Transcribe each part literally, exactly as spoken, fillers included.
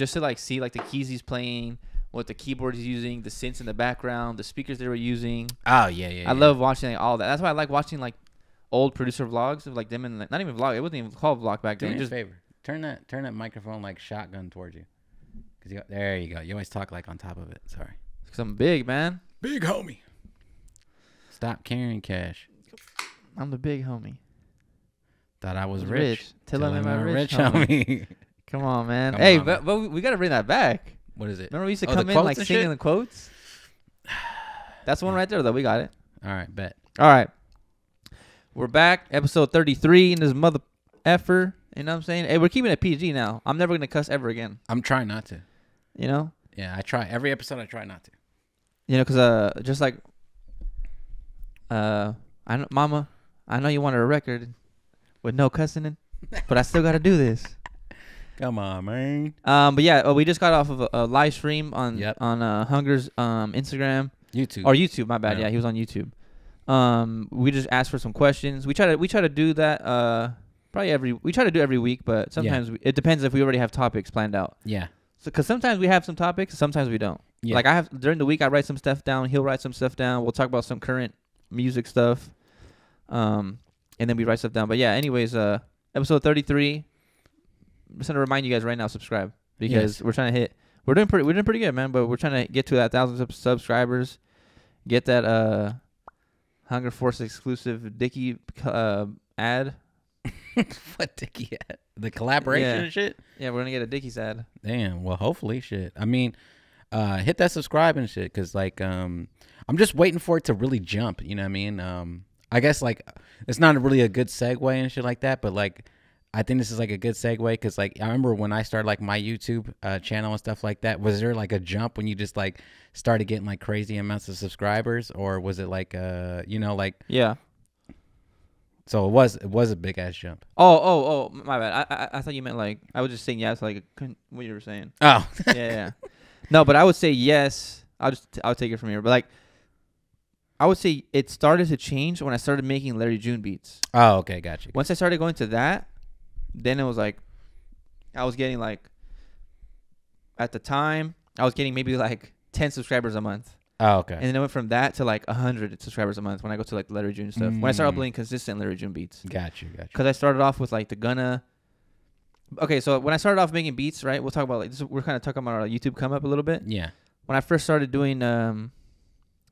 just to like see like the keys he's playing, what the keyboard he's using, the synths in the background, the speakers they were using. Oh yeah, yeah. I yeah. love watching like, all that. That's why I like watching like old producer vlogs of like them and like, not even vlog. It wasn't even called vlog back then. Do me a favor. Turn that turn that microphone like shotgun towards you. Cause you, there you go. You always talk like on top of it. Sorry. Cause I'm big, man. Big homie. Stop carrying cash. I'm the big homie. Thought I was rich. rich. Tell him I'm a rich, rich homie. homie. Come on, man. Come hey, on, but, but we gotta bring that back. What is it? Remember we used to oh, come in like singing shit? the quotes. That's one right there though. We got it. All right, bet. All right. We're back, episode thirty-three, and this mother effer. You know what I'm saying? Hey, we're keeping it P G now. I'm never gonna cuss ever again. I'm trying not to. You know? Yeah, I try every episode. I try not to. You know, cause uh, just like uh, I know, Mama, I know you wanted a record with no cussing in, but I still gotta do this. Come on, man. Um, but yeah, oh, we just got off of a, a live stream on yep. on uh, Hunger's um Instagram, YouTube, or YouTube. My bad. Yeah, yeah he was on YouTube. Um, we just asked for some questions. We try to we try to do that. Uh. Probably every we try to do every week, but sometimes yeah. we, it depends if we already have topics planned out. Yeah. So, cause sometimes we have some topics, sometimes we don't. Yeah. Like I have during the week, I write some stuff down. He'll write some stuff down. We'll talk about some current music stuff, um, and then we write stuff down. But yeah, anyways, uh, episode thirty-three. I'm just gonna remind you guys right now, subscribe because yes. we're trying to hit. We're doing pretty. We're doing pretty good, man. But we're trying to get to that thousand sub subscribers. Get that uh, Hunger Force exclusive Dickie uh, ad. What Dickie ad? The collaboration yeah. and shit? Yeah, we're gonna get a Dickies ad. Damn, well hopefully shit. I mean, uh hit that subscribe and shit, cause like um I'm just waiting for it to really jump, you know what I mean? Um I guess like it's not really a good segue and shit like that, but like I think this is like a good segue because like I remember when I started like my YouTube uh, channel and stuff like that, was there like a jump when you just like started getting like crazy amounts of subscribers, or was it like uh you know like Yeah. So it was it was a big ass jump. Oh oh oh my bad. I, I I thought you meant like I was just saying yes like what you were saying. Oh yeah yeah. No, but I would say yes. I'll just I'll take it from here. But like I would say it started to change when I started making Larry June beats. Oh okay, gotcha. Once I started going to that, then it was like I was getting like at the time I was getting maybe like ten subscribers a month. Oh, okay. And then I went from that to like a hundred subscribers a month when I go to like Larry June stuff. Mm. When I started uploading consistent Larry June beats. Gotcha, gotcha. Because I started off with like the Gunna. Okay, so when I started off making beats, right? We'll talk about like, this, we're kind of talking about our YouTube come up a little bit. Yeah. When I first started doing um,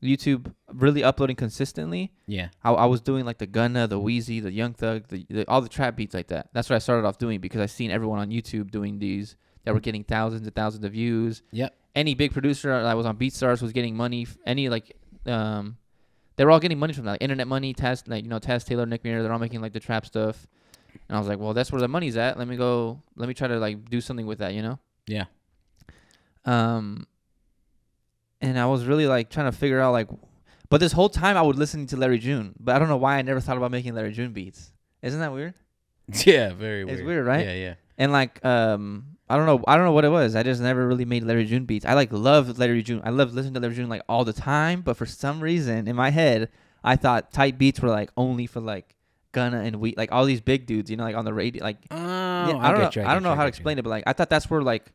YouTube, really uploading consistently. Yeah. I, I was doing like the Gunna, the Wheezy, the Young Thug, the, the, all the trap beats like that. That's what I started off doing because I seen everyone on YouTube doing these that were getting thousands and thousands of views. Yep. Any big producer that was on BeatStars was getting money. Any like, um, they were all getting money from that, like internet money. Taz, like you know, Taz Taylor, Nick Mirror, they're all making like the trap stuff. And I was like, well, that's where the money's at. Let me go. Let me try to like do something with that, you know? Yeah. Um, and I was really like trying to figure out like, but this whole time I would listen to Larry June, but I don't know why I never thought about making Larry June beats. Isn't that weird? Yeah, very weird. It's weird, right? Yeah, yeah. And like, um. I don't know. I don't know what it was. I just never really made Larry June beats. I like loved Larry June. I loved listening to Larry June like all the time. But for some reason in my head, I thought tight beats were like only for like Gunna and Wheat, like all these big dudes, you know, like on the radio. Like, oh, yeah, I, I don't know. You, I, I don't know you, how to explain you. it, but like I thought that's where like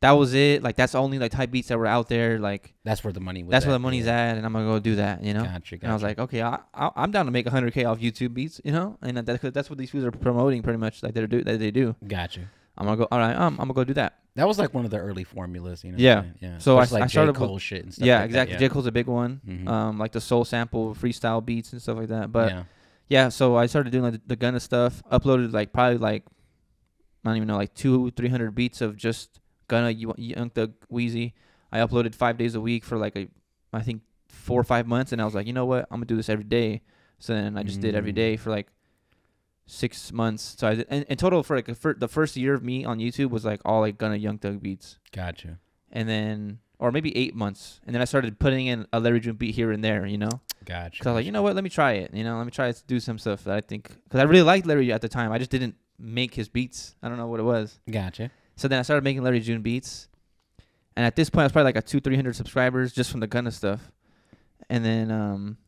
that was it. Like that's only like tight beats that were out there. Like that's where the money. was That's at, where the money's yeah. at, and I'm gonna go do that. You know. Gotcha, gotcha. And I was like, okay, I, I, I'm down to make one hundred K off YouTube beats. You know, and that, that's what these dudes are promoting pretty much. Like they do that they do. Gotcha. I'm gonna go. All right, um, I'm gonna go do that. That was like one of the early formulas, you know. Yeah, yeah. So I, like I started J. Cole with, shit and stuff. Yeah, like exactly. That, yeah. J. Cole's a big one. Mm-hmm. Um, like the soul sample, freestyle beats and stuff like that. But yeah, yeah so I started doing like the, the Gunna stuff. Uploaded like probably like I don't even know like two, three hundred beats of just Gunna, Young Thug, Wheezy. I uploaded five days a week for like a, I think four or five months, and I was like, you know what, I'm gonna do this every day. So then I just mm. did every day for like six months. So I did, and in total for like a, for the first year of me on YouTube was like all like Gunna, Young Thug beats. Gotcha. And then, or maybe eight months, and then I started putting in a Larry June beat here and there, you know. Gotcha. Because I was like, you know what, let me try it. You know, let me try to do some stuff that I think, because I really liked Larry at the time. I just didn't make his beats. I don't know what it was. Gotcha. So then I started making Larry June beats, and at this point I was probably like a two, three hundred subscribers just from the Gunna stuff, and then um.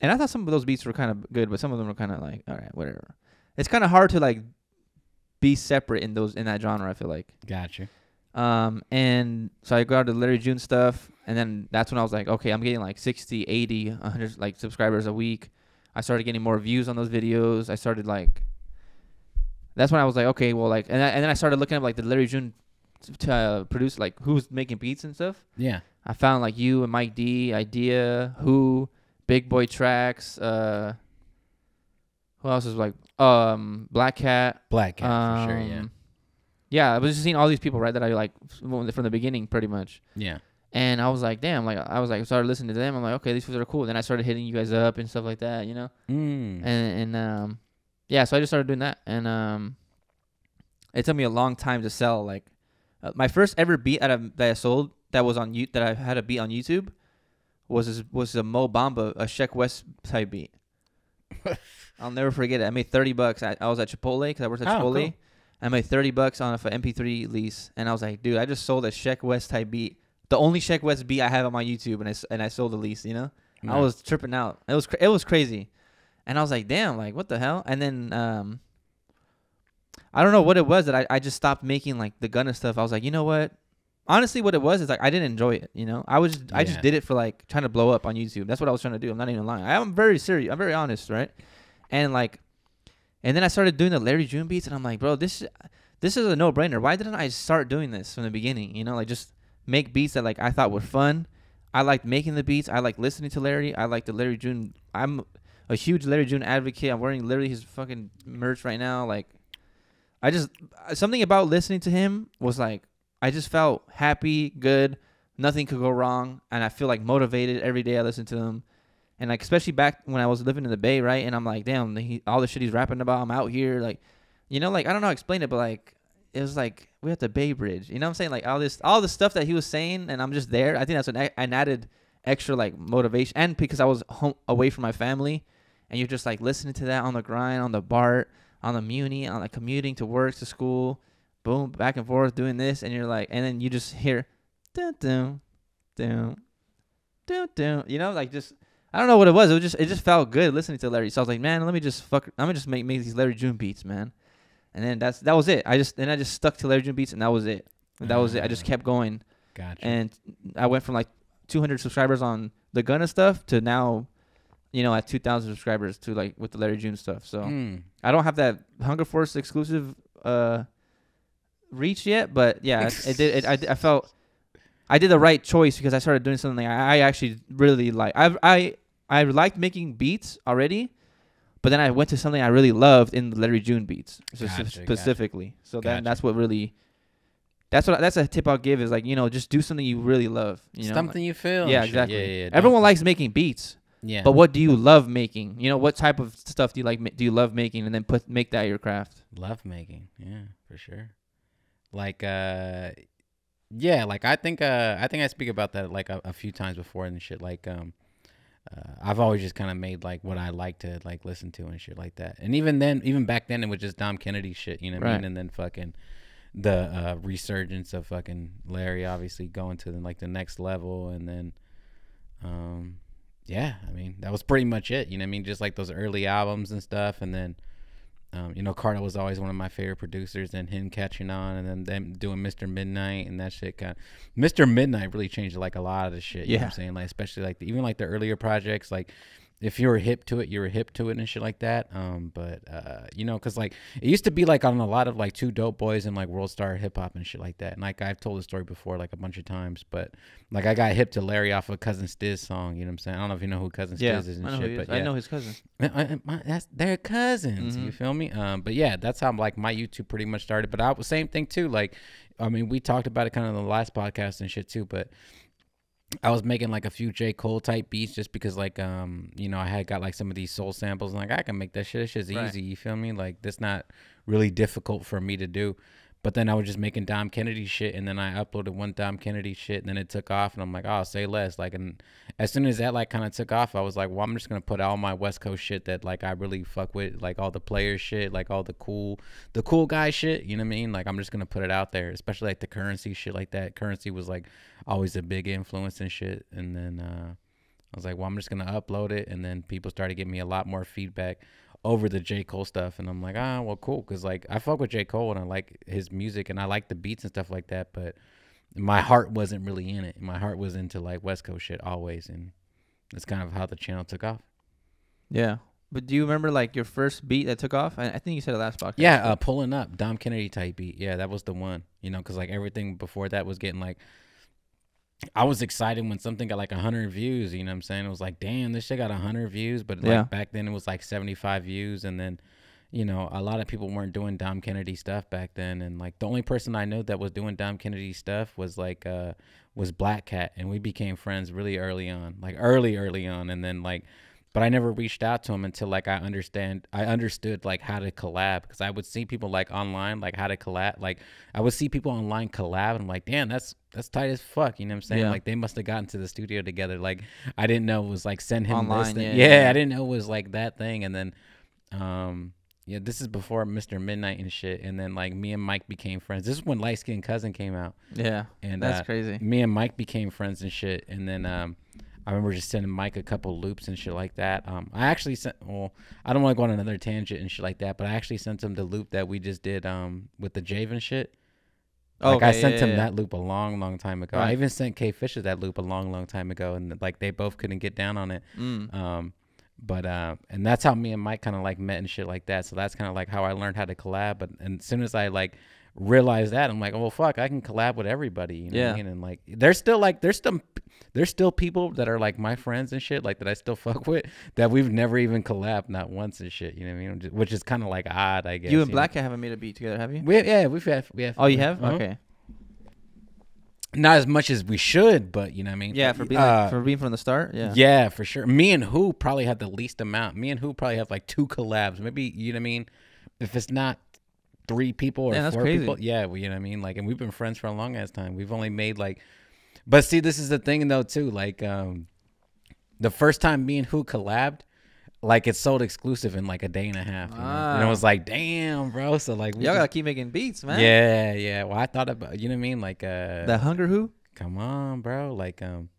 And I thought some of those beats were kind of good, but some of them were kind of like, all right, whatever. It's kind of hard to like be separate in those in that genre, I feel like. Gotcha. Um, and so I got to Larry June stuff, and then that's when I was like, okay, I'm getting like sixty, eighty, one hundred like subscribers a week. I started getting more views on those videos. I started like, that's when I was like, okay, well, like, and, I, and then I started looking up like the Larry June to, to uh, produce, like who's making beats and stuff. Yeah. I found like you and Mike D, Idea, Who, Big Boy Tracks, uh, who else is like, um, Black Cat. Black Cat, um, for sure, yeah. Yeah, I was just seeing all these people, right, that I like from the beginning, pretty much. Yeah. And I was like, damn, like I was like, started listening to them. I'm like, okay, these fools are cool. Then I started hitting you guys up and stuff like that, you know. Mm. And and um, yeah, so I just started doing that, and um, it took me a long time to sell. Like, uh, my first ever beat that I, that I sold that was on you that I had a beat on YouTube was this, was a Mo Bamba, a Sheck Wes type beat. I'll never forget it. I made thirty bucks. I, I was at Chipotle because I worked at oh, Chipotle. Cool. I made thirty bucks on an M P three lease, and I was like, dude, I just sold a Sheck Wes type beat, the only Sheck Wes beat I have on my YouTube, and I and I sold the lease, you know. Yeah. I was tripping out. It was it was crazy, and I was like, damn, like what the hell? And then um, I don't know what it was that I I just stopped making like the Gunna stuff. I was like, you know what? Honestly, what it was is like I didn't enjoy it, you know. I was just, yeah. I just did it for like trying to blow up on YouTube. That's what I was trying to do. I'm not even lying. I'm very serious. I'm very honest, right? And like. And then I started doing the Larry June beats, and I'm like, bro, this this is a no-brainer. Why didn't I start doing this from the beginning? You know, like just make beats that like I thought were fun. I liked making the beats. I liked listening to Larry. I liked the Larry June. I'm a huge Larry June advocate. I'm wearing literally his fucking merch right now. Like, I just something about listening to him was like I just felt happy, good, nothing could go wrong, and I feel like motivated every day I listen to him. And, like, especially back when I was living in the Bay, right? And I'm like, damn, he, all the shit he's rapping about, I'm out here. Like, you know, like, I don't know how to explain it, but, like, it was like, we're at the Bay Bridge. You know what I'm saying? Like, all this, all the stuff that he was saying, and I'm just there. I think that's an, an added extra, like, motivation. And because I was home, away from my family, and you're just, like, listening to that on the grind, on the BART, on the Muni, on, like, commuting to work, to school, boom, back and forth, doing this. And you're like, and then you just hear, dun, dun, dun, dun, dun, you know, like, just. I don't know what it was. It was just it just felt good listening to Larry. So I was like, man, let me just fuck. I'm gonna just make, make these Larry June beats, man. And then that's that was it. I just then I just stuck to Larry June beats, and that was it. And that was it. I just kept going. Gotcha. And I went from like two hundred subscribers on the Gunna stuff to now, you know, at two thousand subscribers to like with the Larry June stuff. So mm. I don't have that Hunger Force exclusive uh, reach yet, but yeah, it, it did. It, I I felt I did the right choice because I started doing something I, I actually really like. I I. I liked making beats already, but then I went to something I really loved in the Larry June beats gotcha, specifically. Gotcha. So then gotcha. that's what really, that's what that's a tip I'll give is like, you know, just do something you really love. You know? Something like, you feel. Yeah, exactly. Yeah, yeah, yeah, Everyone likes making beats. Yeah. But what do you love making? You know, what type of stuff do you like? Do you love making, and then put make that your craft? Love making, yeah, for sure. Like, uh, yeah, like I think uh, I think I speak about that like a, a few times before and shit. Like, um. Uh, I've always just kind of made like what I like to like listen to and shit like that. And even then, even back then, it was just Dom Kennedy shit, you know what right. I mean? And then fucking the uh, resurgence of fucking Larry, obviously going to the, like the next level. And then, um, yeah, I mean, that was pretty much it, you know what I mean? Just like those early albums and stuff. And then, um, you know, Carter was always one of my favorite producers, and him catching on, and then them doing Mister Midnight and that shit. Kind of, Mister Midnight really changed like a lot of the shit. You yeah. know what I'm saying? Like, especially like the, even like the earlier projects, like if you were hip to it, you were hip to it and shit like that. Um, but, uh, you know, cause like it used to be like on a lot of like Two Dope Boys and like World Star Hip Hop and shit like that. And like, I've told the story before, like a bunch of times, but like I got hip to Larry off of Cousin Stizz song. You know what I'm saying? I don't know if you know who Cousin yeah, Stizz is and I shit, is. but yeah. I know his cousin. I, I, my, that's their cousins. Mm-hmm. You feel me? Um, but yeah, that's how like my YouTube pretty much started, but I was same thing too. Like, I mean, we talked about it kind of in the last podcast and shit too, but I was making like a few J. Cole type beats just because like, um, you know, I had got like some of these soul samples and like, I can make that shit. It's just right. easy. You feel me? Like that's not really difficult for me to do. But then I was just making Dom Kennedy shit, and then I uploaded one Dom Kennedy shit, and then it took off, and I'm like, oh, say less. Like, and as soon as that like kind of took off, I was like, well, I'm just gonna put all my West Coast shit that like I really fuck with, like all the player shit, like all the cool, the cool guy shit. You know what I mean? Like, I'm just gonna put it out there, especially like the Currency shit like that. Currency was like always a big influence and shit, and then uh, I was like, well, I'm just gonna upload it, and then people started giving me a lot more feedback. over the J. Cole stuff. And I'm like, ah, well, cool. Because, like, I fuck with J. Cole and I like his music and I like the beats and stuff like that. But my heart wasn't really in it. My heart was into, like, West Coast shit always. And that's kind of how the channel took off. Yeah. But do you remember, like, your first beat that took off? I, I think you said it last podcast. Yeah, uh, Pulling Up, Dom Kennedy type beat. Yeah, that was the one. You know, because, like, everything before that was getting, like, I was excited when something got, like, one hundred views. You know what I'm saying? It was like, damn, this shit got one hundred views. But, like, yeah. back then it was, like, seventy-five views. And then, you know, a lot of people weren't doing Dom Kennedy stuff back then. And, like, the only person I knew that was doing Dom Kennedy stuff was, like, uh, was Black Cat. And we became friends really early on. Like, early, early on. And then, like... But I never reached out to him until like I understand I understood like how to collab, because I would see people like online like how to collab like I would see people online collab and I'm like, damn, that's that's tight as fuck, you know what I'm saying? Yeah. Like they must have gotten to the studio together. Like I didn't know it was like send him online, this thing. Yeah, yeah, I didn't know it was like that thing. And then um yeah, this is before Mister Midnight and shit. And then like me and Mike became friends. This is when Light Skin Cousin came out. Yeah. And that's uh, crazy. Me and Mike became friends and shit. And then um I remember just sending Mike a couple loops and shit like that. Um, I actually sent, well, I don't want to go on another tangent and shit like that, but I actually sent him the loop that we just did um, with the Javen shit. Oh, like okay, I sent yeah, him yeah. that loop a long, long time ago. Right. I even sent K Fisher that loop a long, long time ago, and like they both couldn't get down on it. Mm. Um, but uh, and that's how me and Mike kind of like met and shit like that. So that's kind of like how I learned how to collab. But and as soon as I like. realize that I'm like, oh well, fuck, I can collab with everybody, you know yeah. what I mean? And like there's still like there's some there's still people that are like my friends and shit like that I still fuck with that we've never even collabed, not once and shit, you know what I mean? Which is kind of like odd, I guess. You and Black Cat haven't made a beat together, have you? We have, yeah, we've had we have. Oh, you have? Uh-huh. Okay. Not as much as we should, but you know what I mean? Yeah, for being uh, like, for being from the start. Yeah. Yeah, for sure. Me and Who probably have the least amount. Me and Who probably have like two collabs, maybe, you know what I mean? If it's not three people or yeah, four crazy. people. Yeah, well, you know what I mean? Like, and we've been friends for a long ass time. We've only made like, but see, this is the thing though too. Like, um, the first time me and Who collabed, like it sold exclusive in like a day and a half. You ah. know? And I was like, damn, bro. So like, y'all gotta keep making beats, man. Yeah, yeah. Well, I thought about, you know what I mean? Like, uh, the Hunger Who? Come on, bro. Like, um,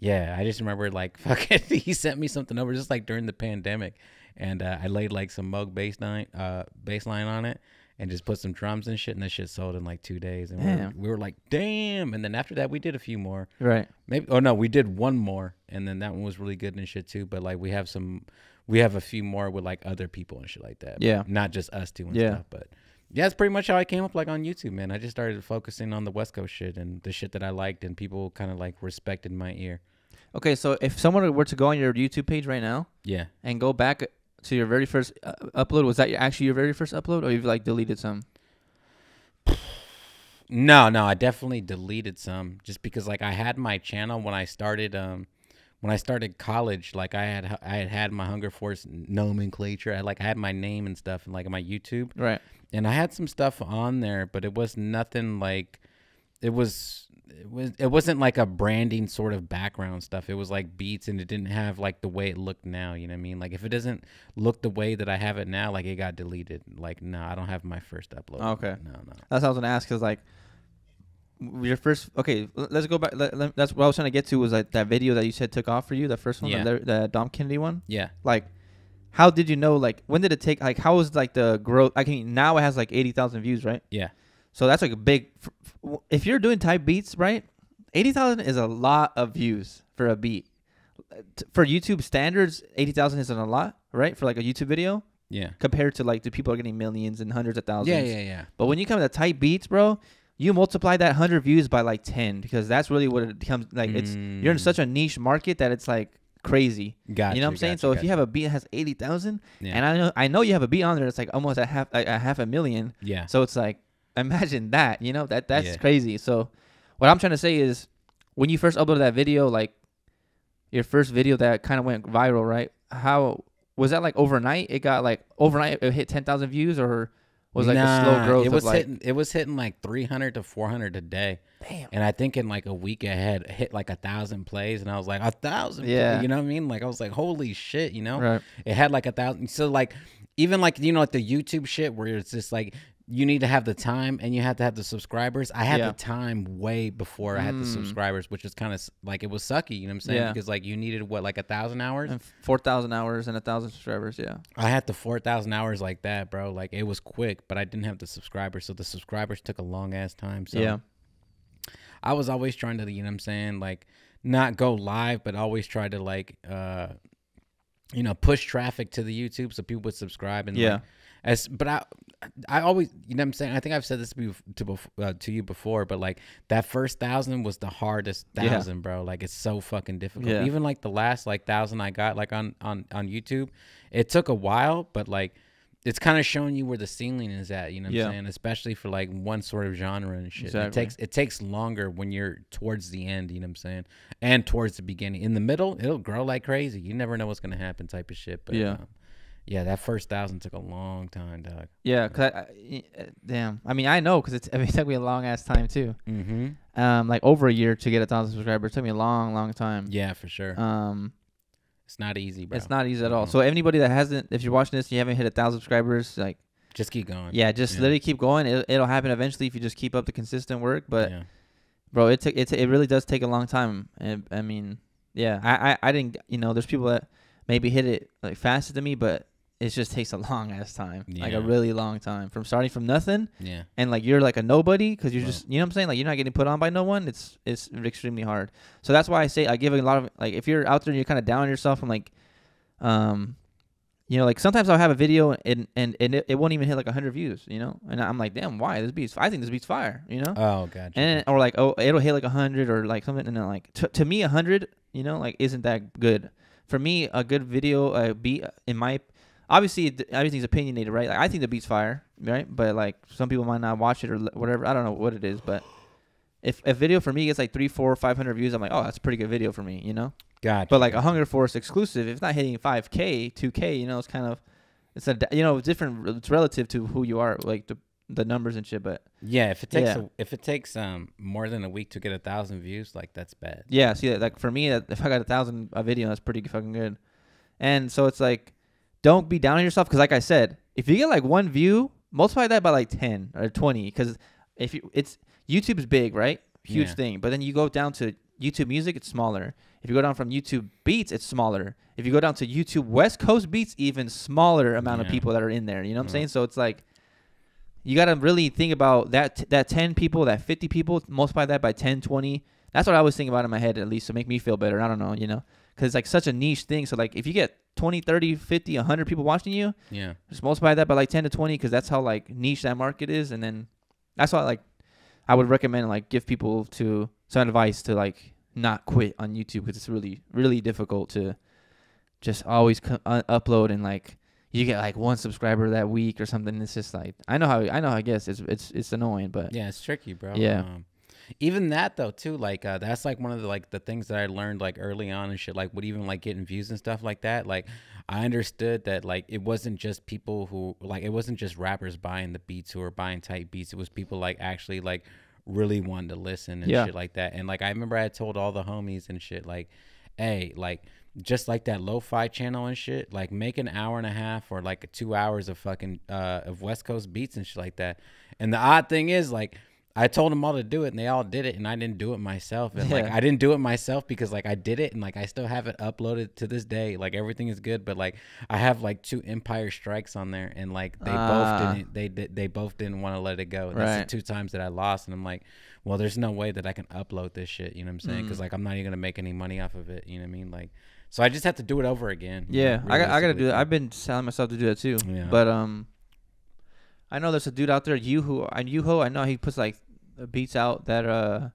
yeah, I just remember like fucking he sent me something over just like during the pandemic, and uh, I laid like some Mug bass line, uh, bass line on it, and just put some drums and shit, and that shit sold in like two days, and we were, we were like, damn. And then after that, we did a few more, right? Maybe oh no, we did one more, and then that one was really good and shit too. But like we have some, we have a few more with like other people and shit like that. Yeah, not just us two and yeah. stuff, but. Yeah, that's pretty much how I came up like on YouTube, man. I just started focusing on the West Coast shit and the shit that I liked, and people kind of like respected my ear. Okay, so if someone were to go on your YouTube page right now, yeah, and go back to your very first uh, upload, was that actually your very first upload, or you've like deleted some? No, no, I definitely deleted some, just because like I had my channel when I started. Um, when I started college, like I had I had had my Hunger Force nomenclature. I like I had my name and stuff, and like my YouTube, right. And I had some stuff on there, but it was nothing like, it was, it was, it wasn't like a branding sort of background stuff. It was like beats, and it didn't have like the way it looked now. You know what I mean? Like if it doesn't look the way that I have it now, like it got deleted. Like, no, nah, I don't have my first upload. Okay. No, no. That's what I was gonna ask. Cause like your first, okay, let's go back. Let, let, that's what I was trying to get to was like that video that you said took off for you. The first one, yeah. the, the Dom Kennedy one. Yeah. Like. How did you know, like, when did it take, like, how was, like, the growth? I mean, now it has, like, eighty thousand views, right? Yeah. So that's, like, a big, if you're doing type beats, right, eighty thousand is a lot of views for a beat. For YouTube standards, eighty thousand isn't a lot, right, for, like, a YouTube video? Yeah. Compared to, like, the people are getting millions and hundreds of thousands. Yeah, yeah, yeah. But when you come to type beats, bro, you multiply that one hundred views by, like, ten, because that's really what it becomes, like, mm. it's, you're in such a niche market that it's, like, crazy. Gotcha, you know what I'm saying? Gotcha, so if gotcha. you have a beat that has eighty thousand, yeah. and I know I know you have a beat on there that's like almost a half a, a half a million. Yeah. So it's like, imagine that, you know, that that's yeah. crazy. So what I'm trying to say is when you first uploaded that video, like your first video that kind of went viral, right? How was that like overnight? It got like overnight it hit ten thousand views, or was like nah, a slow growth? It was of hitting like, it was hitting like three hundred to four hundred a day. Damn. And I think in like a week ahead, it hit like a thousand plays, and I was like, a thousand, yeah, plays, you know what I mean? Like I was like, holy shit, you know? Right. It had like a thousand. So like, even like, you know, like the YouTube shit where it's just like you need to have the time and you have to have the subscribers. I had yeah. the time way before I had mm. the subscribers, which is kind of like, it was sucky, you know what I'm saying? Yeah. Because like you needed what, like a thousand hours? And four thousand hours and a thousand subscribers, yeah. I had the four thousand hours like that, bro. Like it was quick, but I didn't have the subscribers. So the subscribers took a long ass time. So yeah. I was always trying to, you know what I'm saying? Like not go live, but always try to like, uh, you know, push traffic to the YouTube so people would subscribe and yeah. like, as, but I, I always, you know what I'm saying? I think I've said this to, to, uh, to you before, but like that first thousand was the hardest thousand, yeah. bro. Like it's so fucking difficult. Yeah. Even like the last like thousand I got like on, on, on YouTube, it took a while, but like it's kind of showing you where the ceiling is at, you know what yeah. I'm saying? Especially for like one sort of genre and shit. Exactly. It takes, it takes longer when you're towards the end, you know what I'm saying? And towards the beginning. In the middle, it'll grow like crazy. You never know what's going to happen type of shit. But yeah. Um, yeah, that first thousand took a long time, dog. Yeah, cause I, I, damn. I mean, I know, cause it's, I mean, it took me a long ass time too. Mm-hmm. Um, like over a year to get a thousand subscribers. It took me a long, long time. Yeah, for sure. Um, it's not easy, bro. It's not easy at all. Mm-hmm. So anybody that hasn't, if you're watching this and you haven't hit a thousand subscribers, like just keep going. Yeah, just yeah. literally keep going. It, it'll happen eventually if you just keep up the consistent work. But, yeah. bro, it took it. It really does take a long time. It, I mean, yeah, I, I, I didn't. You know, there's people that maybe hit it like faster than me, but it just takes a long ass time, yeah. like a really long time from starting from nothing. Yeah. And like, you're like a nobody because you're well, just, you know what I'm saying? Like you're not getting put on by no one. It's, it's extremely hard. So that's why I say, I give a lot of like, if you're out there and you're kind of down on yourself, I'm like, um, you know, like sometimes I'll have a video and, and, and it, it won't even hit like a hundred views, you know? And I'm like, damn, why this beats? I think this beats fire, you know? Oh, gotcha. And or like, oh, it'll hit like a hundred or like something. And then like, t to me, a hundred, you know, like, isn't that good for me? A good video, uh, beat in my, obviously, everything's opinionated, right? Like, I think the beat's fire, right? But like, some people might not watch it or whatever. I don't know what it is, but if a video for me gets like three, four, five hundred views, I'm like, oh, that's a pretty good video for me, you know? Gotcha. But like a Hunger Force exclusive, if it's not hitting five K, two K, you know, it's kind of, it's a, you know, it's different. It's relative to who you are, like the the numbers and shit. But yeah, if it takes yeah. a, if it takes um more than a week to get a thousand views, like that's bad. Yeah, see, like for me, if I got a thousand a video, that's pretty fucking good. And so it's like, don't be down on yourself because, like I said, if you get like one view, multiply that by like ten or twenty. Because if you, it's YouTube's big, right? Huge yeah. thing. But then you go down to YouTube Music, it's smaller. If you go down from YouTube Beats, it's smaller. If you go down to YouTube West Coast Beats, even smaller amount yeah. of people that are in there. You know what yeah. I'm saying? So it's like you gotta really think about that. That ten people, that fifty people, multiply that by ten, twenty. That's what I was thinking about in my head, at least, to make me feel better. I don't know, you know, because it's like such a niche thing. So like if you get twenty, thirty, fifty, a hundred people watching you, yeah, just multiply that by like ten to twenty because that's how like niche that market is. And then that's why like I would recommend like give people to some advice to like not quit on YouTube because it's really, really difficult to just always co uh, upload and like you get like one subscriber that week or something. It's just like, I know how, I know, I guess it's, it's, it's annoying, but yeah, it's tricky, bro. Yeah. Um, even that though too, like uh that's like one of the like the things that I learned like early on and shit, like what even like getting views and stuff like that, like I understood that like it wasn't just people who like, it wasn't just rappers buying the beats who were buying tight beats, it was people like actually like really wanted to listen and yeah. shit like that. And like I remember I had told all the homies and shit like, hey, like just like that lo-fi channel and shit, like make an hour and a half or like two hours of fucking uh of West Coast beats and shit like that. And the odd thing is like I told them all to do it and they all did it and I didn't do it myself. And yeah. like, I didn't do it myself because like I did it and like I still have it uploaded to this day. Like everything is good, but like I have like two Empire Strikes on there and like they uh, both didn't, they, they, they both didn't want to let it go. And right. that's the two times that I lost. And I'm like, well, there's no way that I can upload this shit. You know what I'm saying? Mm. Cause like, I'm not even going to make any money off of it. You know what I mean? Like, so I just have to do it over again. Yeah. Know, I got, I got to do that. I've been telling myself to do that too. Yeah. But, um, I know there's a dude out there, Yuho, and Yuho, I know he puts like, beats out that uh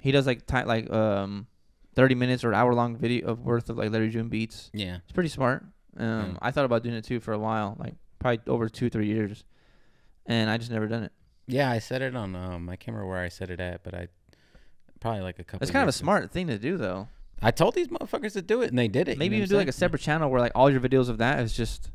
he does like time like um thirty minutes or an hour long video of worth of like Larry June beats. Yeah, it's pretty smart. um mm. I thought about doing it too for a while, like probably over two three years, and I just never done it. Yeah, I said it on um I can't remember where I said it at, but I probably like a couple it's kind of a ago. Smart thing to do though. I told these motherfuckers to do it and they did it. Maybe you know even do like a separate channel where like all your videos of that is just.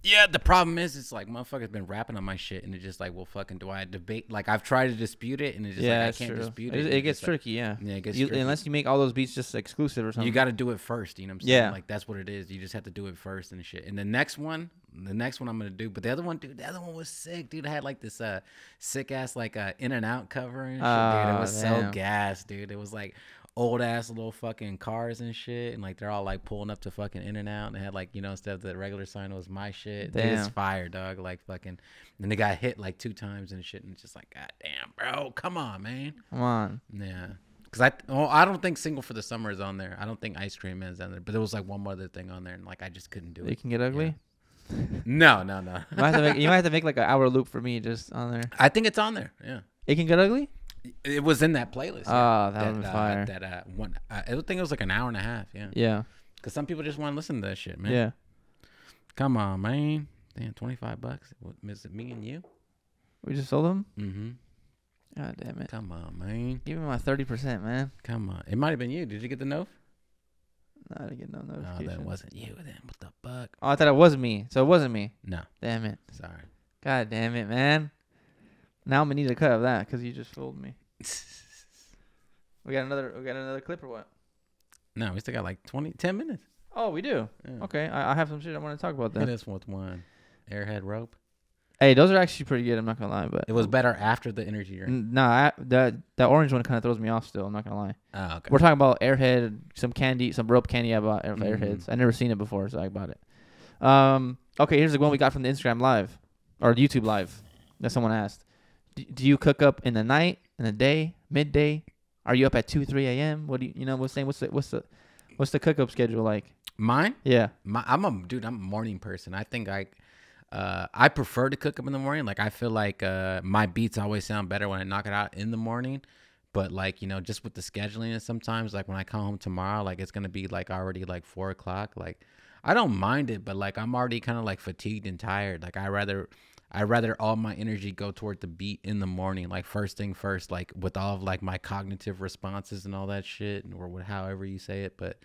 Yeah, the problem is it's like motherfuckers been rapping on my shit and it's just like, well, fucking do I debate? Like I've tried to dispute it and it's just yeah, like I can't true. dispute it. It, it gets tricky, like, yeah. Yeah, it gets you, tricky. Unless you make all those beats just exclusive or something. You got to do it first, you know what I'm saying? Yeah. Like that's what it is. You just have to do it first and shit. And the next one, the next one I'm gonna do. But the other one, dude, the other one was sick, dude. I had like this uh sick ass like uh in and out cover and shit, oh, dude. It was damn. so gas, dude. It was like old ass little fucking cars and shit, and like they're all like pulling up to fucking in and out, and they had like, you know, instead of the regular sign, it was my shit. Damn. It's fire, dog. Like fucking, and they got hit like two times and shit, and it's just like, god damn, bro, come on, man, come on. Yeah. Cause I, oh, I don't think Single for the Summer is on there. I don't think Ice Cream is on there. But there was like one other thing on there, and like I just couldn't do it. You can get ugly. Yeah. No, no, no. You might have to make, you might have to make like an hour loop for me just on there. I think it's on there. Yeah. It Can Get Ugly. It was in that playlist. Oh, yeah. that, that was uh, fire. That uh, one. Uh, I think it was like an hour and a half. Yeah. Yeah. Cause some people just want to listen to that shit, man. Yeah. Come on, man. Damn, twenty-five bucks. What, is it me and you? We just sold them. Mm-hmm. God damn it. Come on, man. Give me my thirty percent, man. Come on. It might have been you. Did you get the note? No, I didn't get no notification. No, that wasn't you then. What the fuck? Oh, I thought it was me. So it wasn't me. No. Damn it. Sorry. God damn it, man. Now I'm going to need a cut of that because you just fooled me. we got another We got another clip or what? No, we still got like twenty, ten minutes. Oh, we do? Yeah. Okay. I, I have some shit I want to talk about then. Hit us with one. Airhead rope. Hey, those are actually pretty good. I'm not gonna lie, but it was better after the energy drink. No, nah, that that orange one kind of throws me off. Still, I'm not gonna lie. Oh, okay. We're talking about Airhead, some candy, some rope candy. I bought mm-hmm. Airheads. I never seen it before, so I bought it. Um, okay, here's the one we got from the Instagram Live or YouTube Live that someone asked. D do you cook up in the night, in the day, midday? Are you up at two, three a.m.? What do you, you know? What's the what's the what's the what's the cook up schedule like? Mine? Yeah. My, I'm a dude. I'm a morning person. I think I. Uh, I prefer to cook up in the morning. Like, I feel like uh, my beats always sound better when I knock it out in the morning. But, like, you know, just with the scheduling and sometimes, like, when I come home tomorrow, like, it's going to be, like, already, like, four o'clock. Like, I don't mind it, but, like, I'm already kind of, like, fatigued and tired. Like, I rather... I rather all my energy go toward the beat in the morning, like first thing first, like, with all of, like, my cognitive responses and all that shit, or what, however you say it, but...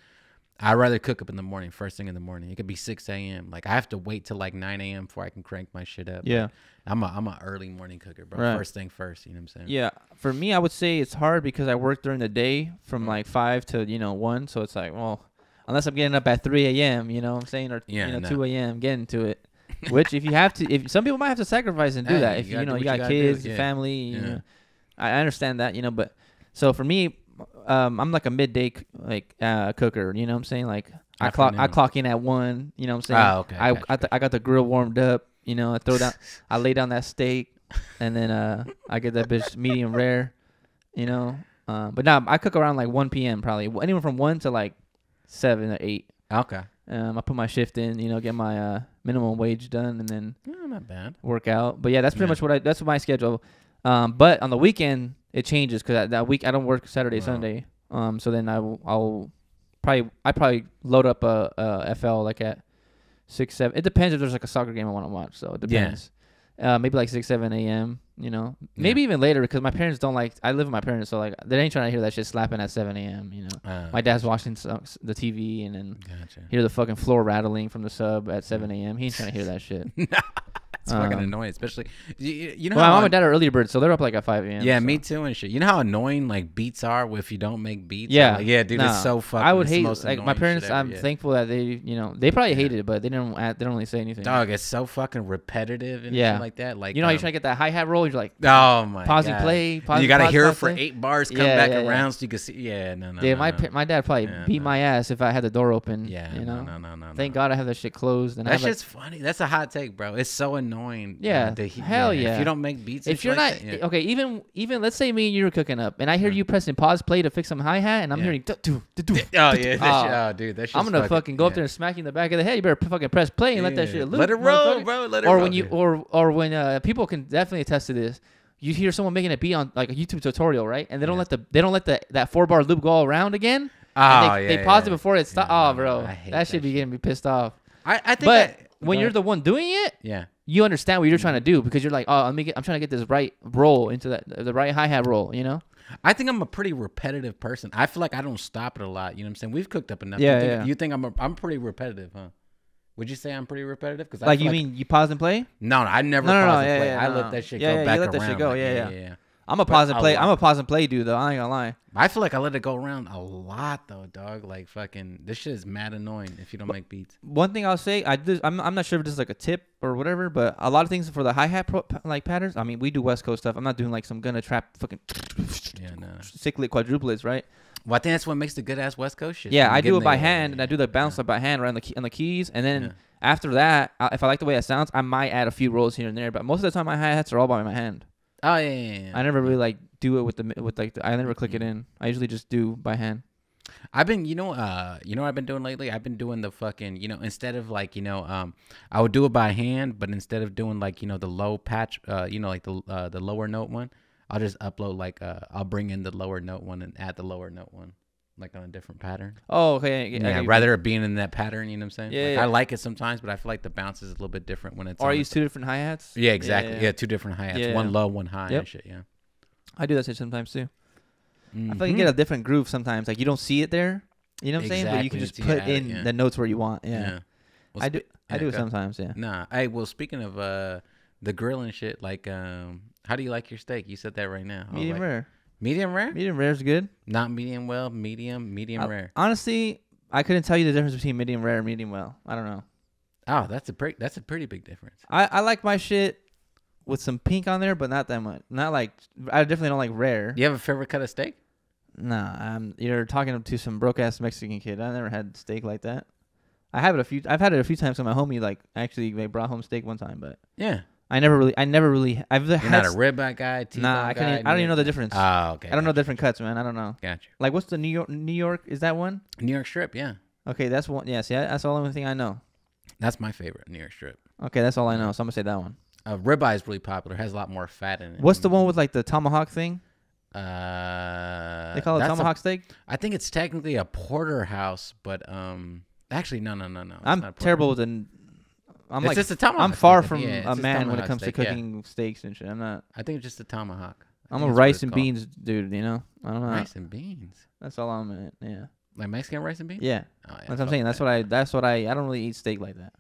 I'd rather cook up in the morning, first thing in the morning. It could be six a m Like, I have to wait till like nine a m before I can crank my shit up. Yeah. Like, I'm a, I'm a early morning cooker, bro. Right. First thing first, you know what I'm saying? Yeah. For me, I would say it's hard because I work during the day from like five to, you know, one. So it's like, well, unless I'm getting up at three a m, you know what I'm saying? Or yeah, you know, no. two a m getting to it. Which if you have to, if some people might have to sacrifice and do hey, that. If you, you know, you got you kids, yeah. family, yeah. you know, I understand that, you know, but so for me, Um, I'm like a midday like uh, cooker, you know what I'm saying? Like I clock I clock in at one, you know what I'm saying? Oh, okay. I gotcha. I, th I got the grill warmed up, you know. I throw down, I lay down that steak, and then uh, I get that bitch medium rare, you know. Uh, but now nah, I cook around like one p m probably, anywhere from one to like seven or eight. Okay. Um, I put my shift in, you know, get my uh, minimum wage done, and then oh, not bad. Work out. But yeah, that's pretty yeah. much what I. That's my schedule. Um, but on the weekend. It changes because that week I don't work Saturday, wow. Sunday. Um, so then I will, I'll probably I probably load up a, a F L like at six seven. It depends if there's like a soccer game I want to watch. So it depends. Yeah. Uh, maybe like six seven a m. You know, maybe yeah. even later because my parents don't like. I live with my parents, so like they ain't trying to hear that shit slapping at seven a m. You know, uh, my dad's watching the T V and then gotcha. hear the fucking floor rattling from the sub at seven a m. He ain't trying to hear that shit. no. It's um, fucking annoying, especially you, you know. Well, how my mom and dad are early birds, so they're up like at five a m. Yeah, so. me too and shit. You know how annoying like beats are if you don't make beats. Yeah, like, yeah, dude, nah. it's so fucking. I would hate like my parents. I'm yet. thankful that they, you know, they probably yeah. hated it, but they didn't. They don't really say anything. Dog, it's so fucking repetitive and yeah, shit like that. Like you know, um, you try to get that hi hat roll. You're like, oh my, pause and play. Pause you gotta pause, hear pause, it for play. eight bars, come yeah, back yeah, around yeah. so you can see. Yeah, no, no. Yeah, no, my no. my dad probably yeah, beat no. my ass if I had the door open. Yeah, you know, no, no, no. Thank God I have that shit closed. And that shit's funny. That's a hot take, bro. It's so annoying. Annoying, yeah, uh, the heat, hell yeah. If you don't make beats, if you're like not that, yeah. okay, even even let's say me and you were cooking up, and I hear mm. you pressing pause play to fix some hi hat, and I'm yeah. hearing do, do, do, do, oh yeah, do, that oh, dude, that shit's I'm gonna fucking, fucking go yeah. up there and smack you in the back of the head. You better fucking press play and yeah. let that shit loop. Let it roll, bro. Let it or roll. Or when you or or when uh, people can definitely attest to this. You hear someone making a beat on like a YouTube tutorial, right? And they don't yeah. let the they don't let the that four bar loop go all around again. Oh they, yeah, they pause yeah. it before it stops. Yeah, oh bro, that should be getting me pissed off. I I think, but when you're the one doing it, yeah. you understand what you're trying to do because you're like, oh, let me get, I'm trying to get this right roll into that, the right hi-hat roll, you know? I think I'm a pretty repetitive person. I feel like I don't stop it a lot. You know what I'm saying? We've cooked up enough. Yeah, you think, yeah. you think I'm a, I'm pretty repetitive, huh? Would you say I'm pretty repetitive? Cause I like you like, mean you pause and play? No, no, I never no, no, pause no, and yeah, play. Yeah, I no. let that shit yeah, go yeah, back you let around. That shit go. Like, yeah, yeah, yeah. yeah. I'm a pause and play. I'm a pause and play dude though. I ain't gonna lie. I feel like I let it go around a lot though, dog. Like fucking, this shit is mad annoying if you don't but make beats. One thing I'll say, I do, I'm I'm not sure if this is like a tip or whatever, but a lot of things for the hi hat pro, like patterns. I mean, we do West Coast stuff. I'm not doing like some Gunna trap fucking yeah, no. cyclic quadruplets, right? Well, I think that's what makes the good ass West Coast shit. Yeah, I do it by hand, and I do the bounce up by hand right on the key, on the keys, and then. Yeah. After that, if I like the way it sounds, I might add a few rolls here and there. But most of the time, my hi hats are all by my hand. Oh yeah, yeah, yeah. I never really like do it with the with like the, I never click it in. I usually just do by hand. I've been, you know, uh, you know, what I've been doing lately. I've been doing the fucking, you know, instead of like, you know, um, I would do it by hand, but instead of doing like, you know, the low patch, uh, you know, like the uh, the lower note one, I'll just upload like, uh, I'll bring in the lower note one and add the lower note one. Like on a different pattern. Oh, okay. Yeah, yeah, rather it being in that pattern, you know what I'm saying? Yeah, like, yeah. I like it sometimes, but I feel like the bounce is a little bit different when it's. Or I use two different hi hats. Yeah, exactly. Yeah, yeah. yeah two different hi hats. Yeah, one yeah. low, one high, yep. and shit. Yeah. I do that shit sometimes too. Mm-hmm. I feel like you get a different groove sometimes. Like you don't see it there, you know what I'm exactly. saying? But you can just it's put in it, yeah. the notes where you want. Yeah. yeah. Well, I do. I do it sometimes. Yeah. Nah. Hey, well, speaking of uh, the grilling shit, like, um, how do you like your steak? You said that right now. Medium like, rare. Medium rare? Medium rare is good. Not medium well, medium, medium I, rare. Honestly, I couldn't tell you the difference between medium rare and medium well. I don't know. Oh, that's a pretty, that's a pretty big difference. I, I like my shit with some pink on there, but not that much. Not like, I definitely don't like rare. You have a favorite cut of steak? Nah, I'm, you're talking to some broke-ass Mexican kid. I never had steak like that. I have it a few, I've had it a few times with my homie, like, actually, they brought home steak one time, but. Yeah. I never really, I never really, I've You're had not a ribeye guy, T-bone nah, I can't. Guy, I don't even know the difference. Oh, okay. I don't gotcha. know different cuts, man. I don't know. Gotcha. Like, what's the New York, New York, is that one? New York strip, yeah. Okay, that's one, yeah, see, that's the only thing I know. That's my favorite, New York strip. Okay, that's all I know, so I'm going to say that one. Uh, ribeye is really popular, has a lot more fat in it. What's the one with, like, the tomahawk thing? Uh, They call it tomahawk a, steak? I think it's technically a porterhouse, but, um, actually, no, no, no, no. It's I'm not terrible with the... I'm it's like, just a tomahawk. I'm far steak. from yeah, a man a when it comes steak, to cooking yeah. steaks and shit. I'm not. I think it's just a tomahawk. I I'm a rice and called. beans dude. You know. I don't know. Rice and beans. That's all I'm in. Yeah. Like Mexican rice and beans. Yeah. Oh, yeah that's what I'm saying. That's what I. That's what I. I don't really eat steak like that.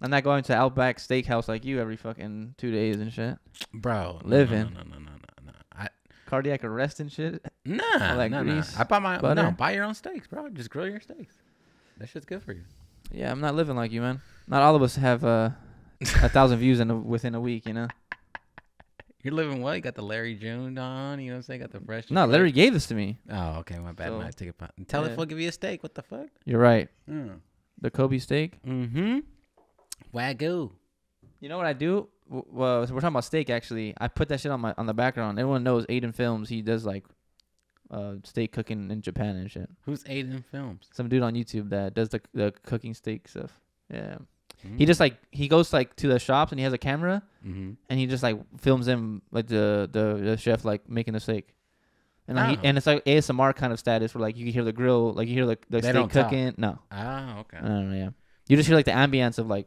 I'm not going to Outback Steakhouse like you every fucking two days and shit. Bro, living. No, no, no, no, no, no. I, Cardiac arrest and shit. Nah, like nah, grease, nah. I buy my. Butter. No, buy your own steaks, bro. Just grill your steaks. That shit's good for you. Yeah, I'm not living like you, man. Not all of us have uh, a thousand views in a, within a week, you know? You're living well. You got the Larry June on. You know what I'm saying? Got the fresh. No, Larry steak. gave this to me. Oh, okay. My bad. So, I take a Tell yeah. if we'll give you a steak. What the fuck? You're right. Mm. The Kobe steak? Mm-hmm. Wagyu. You know what I do? Well, we're talking about steak, actually. I put that shit on my on the background. Everyone knows Aiden Films. He does, like, Uh, steak cooking in Japan and shit. Who's Aiden Films? Some dude on YouTube that does the the cooking steak stuff. Yeah, mm. he just like he goes like to the shops and he has a camera mm-hmm. and he just like films him like the the, the chef like making the steak, and like, oh. he, and it's like A S M R kind of status where like you can hear the grill, like you hear the, the steak cooking. Talk. No. Oh, okay. I don't know, yeah, you just hear like the ambience of like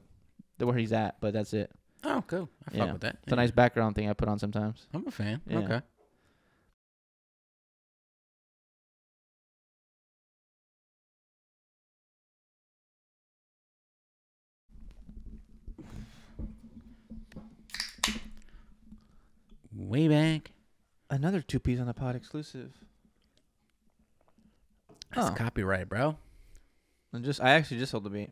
the, where he's at, but that's it. Oh, cool. I fuck yeah. with that. It's yeah. a nice background thing I put on sometimes. I'm a fan. Yeah. Okay. Way back. Another two piece on the pod exclusive. That's oh. copyright, bro. And just I actually just sold the beat.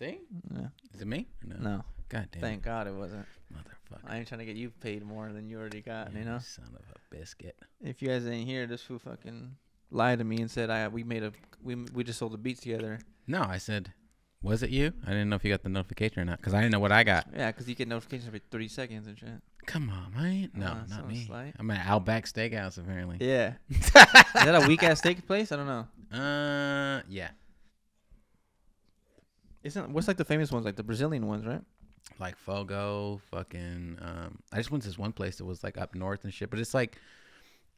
See? Yeah. Is it me? No. No. God damn. Thank God it wasn't. Motherfucker. I ain't trying to get you paid more than you already got, yeah, you know? Son of a biscuit. If you guys ain't here, this fool fucking lied to me and said I we made a we we just sold the beat together. No, I said was it you? I didn't know if you got the notification or not, because I didn't know what I got. Yeah, because you get notifications every three seconds and shit. Come on, man. No, uh, not me. Slight. I'm at Outback Steakhouse, apparently. Yeah. Is that a weak-ass steak place? I don't know. Uh, yeah. Isn't what's like the famous ones, like the Brazilian ones, right? Like Fogo, fucking. Um, I just went to this one place that was like up north and shit, but it's like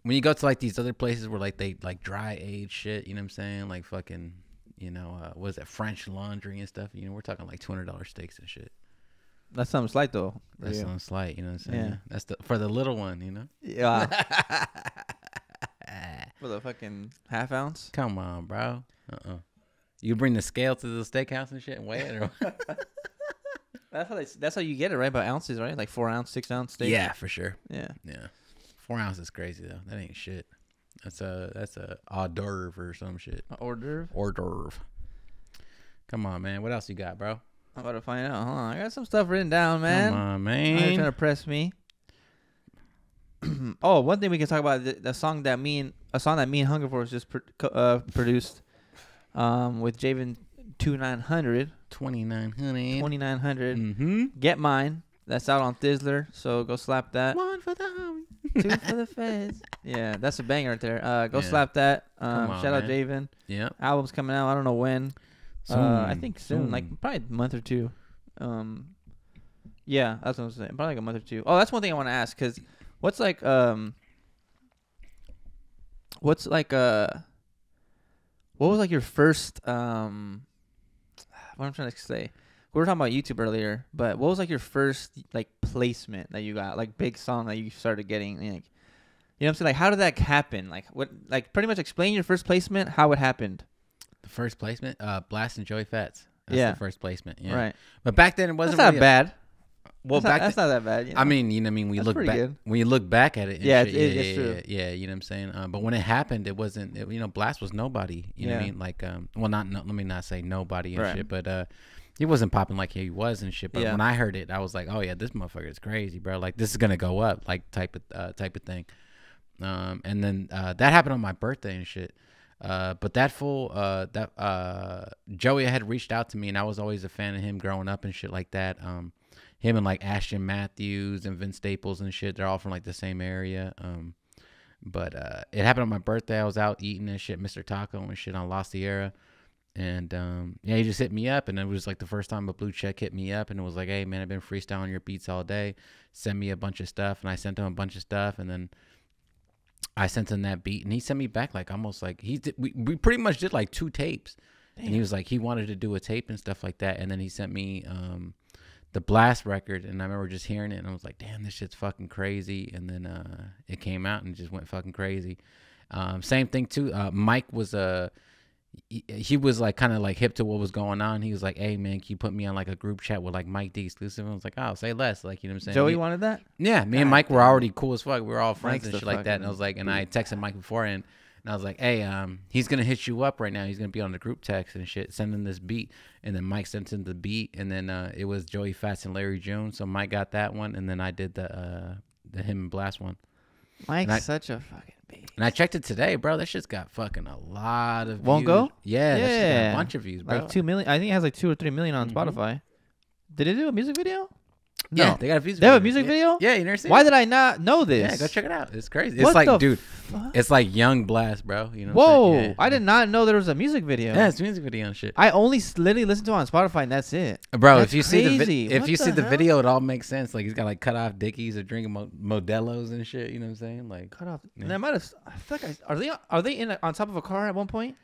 when you go to like these other places where like they like dry age shit, you know what I'm saying? Like fucking. You know, uh, what is that, French Laundry and stuff? You know, we're talking like two hundred dollar steaks and shit. That's something slight, though. That's yeah. something slight, you know what I'm saying? Yeah. That's the, for the little one, you know? Yeah. For the fucking half ounce? Come on, bro. Uh-uh. You bring the scale to the steakhouse and shit and weigh it? Or that's, how they, that's how you get it, right? By ounces, right? Like four ounce, six ounce steak? Yeah, for sure. Yeah. Yeah. Four ounces is crazy though. That ain't shit. That's a that's a hors d'oeuvre or some shit. A hors d'oeuvre. Hors d'oeuvre. Come on, man. What else you got, bro? I'm about to find out. Hold on. I got some stuff written down, man. Come on, man. You're trying to press me. Oh, one thing we can talk about the, the song that me and a song that me and Hunger Force just pr uh, produced um, with Javen twenty-nine hundred. twenty-nine hundred. twenty-nine hundred. Mm-hmm. Get Mine. That's out on Thizzler, so go slap that. One for the homie, two for the feds. Yeah, that's a bang right there. Uh, go yeah. slap that. Um, on, shout man. out Javen. Yeah, album's coming out. I don't know when. Soon. Uh, I think soon, soon, like probably a month or two. Um, yeah, that's what I'm saying. Probably like a month or two. Oh, that's one thing I want to ask because what's like um, what's like uh, what was like your first um, what I'm trying to say. We were talking about YouTube earlier, but what was like your first like placement that you got, like big song that you started getting, like, you know what I'm saying? Like, how did that happen? Like, what, like, pretty much explain your first placement, how it happened. The first placement, uh, Blast and Joey Fats. That's yeah, the first placement. Yeah, right. But back then it wasn't that's really not bad. A, well, that's back not, that's then, not that bad. You know? I mean, you know, I mean, we that's look back good. when you look back at it. And yeah, shit, it's, yeah, it's yeah, true. Yeah, yeah, you know what I'm saying. Uh, but when it happened, it wasn't. It, you know, Blast was nobody. You yeah. know what I mean? Like, um, well, not no, let me not say nobody and right. shit, but uh. He wasn't popping like he was and shit, but yeah. when I heard it, I was like, "Oh yeah, this motherfucker is crazy, bro! Like this is gonna go up, like type of uh, type of thing." Um, and then uh, that happened on my birthday and shit. Uh, but that fool, uh, that uh, Joey had reached out to me, and I was always a fan of him growing up and shit like that. Um, him and like Ashton Matthews and Vince Staples and shit—they're all from like the same area. Um, but uh, it happened on my birthday. I was out eating and shit, Mister Taco and shit on La Sierra. And um, yeah, he just hit me up, and it was like the first time a blue check hit me up, and it was like, "Hey man, I've been freestyling your beats all day. Send me a bunch of stuff." And I sent him a bunch of stuff, and then I sent him that beat, and he sent me back like almost like he did, we we pretty much did like two tapes. Damn. And he was like he wanted to do a tape and stuff like that, and then he sent me um, the Blast record, and I remember just hearing it, and I was like, "Damn, this shit's fucking crazy." And then uh, it came out and just went fucking crazy. Um, same thing too. Uh, Mike was a uh, he was like kind of like hip to what was going on. He was like, "Hey man, can you put me on like a group chat with like Mike D exclusive?" And I was like, "Oh, say less." Like, you know what I'm saying? Joey we, wanted that? Yeah, me God, and Mike were already cool as fuck. We were all friends Mike's and shit like that. And I was like, and I texted Mike beforehand, and I was like, "Hey, um, he's gonna hit you up right now. He's gonna be on the group text and shit. Send him this beat." And then Mike sent him the beat, and then uh, it was Joey Fats and Larry June. So Mike got that one, and then I did the uh, the him and Blast one. Mike's I, such a fucking beast. And I checked it today, bro. That shit's got fucking a lot of Won't views. Won't go? Yeah, yeah. That shit's got a bunch of views, bro. Like two million. I think it has like two or three million on mm-hmm. Spotify. Did it do a music video? No. Yeah, they got a music they video. They have a music yeah. video? Yeah, you never seen Why it? Did I not know this? Yeah, go check it out. It's crazy. What it's like, dude, fuck? It's like Young Blast, bro. You know what Whoa, I'm yeah. I did not know there was a music video. Yeah, it's a music video and shit. I only literally listen to it on Spotify, and that's it. Bro, that's if you crazy. see the if what you the see hell? the video, it all makes sense. Like he's got like cut off Dickies or drinking Mo Modelo's and shit. You know what I'm saying? Like cut off. Yeah. And I might have. I feel like I, are they are they in a, on top of a car at one point?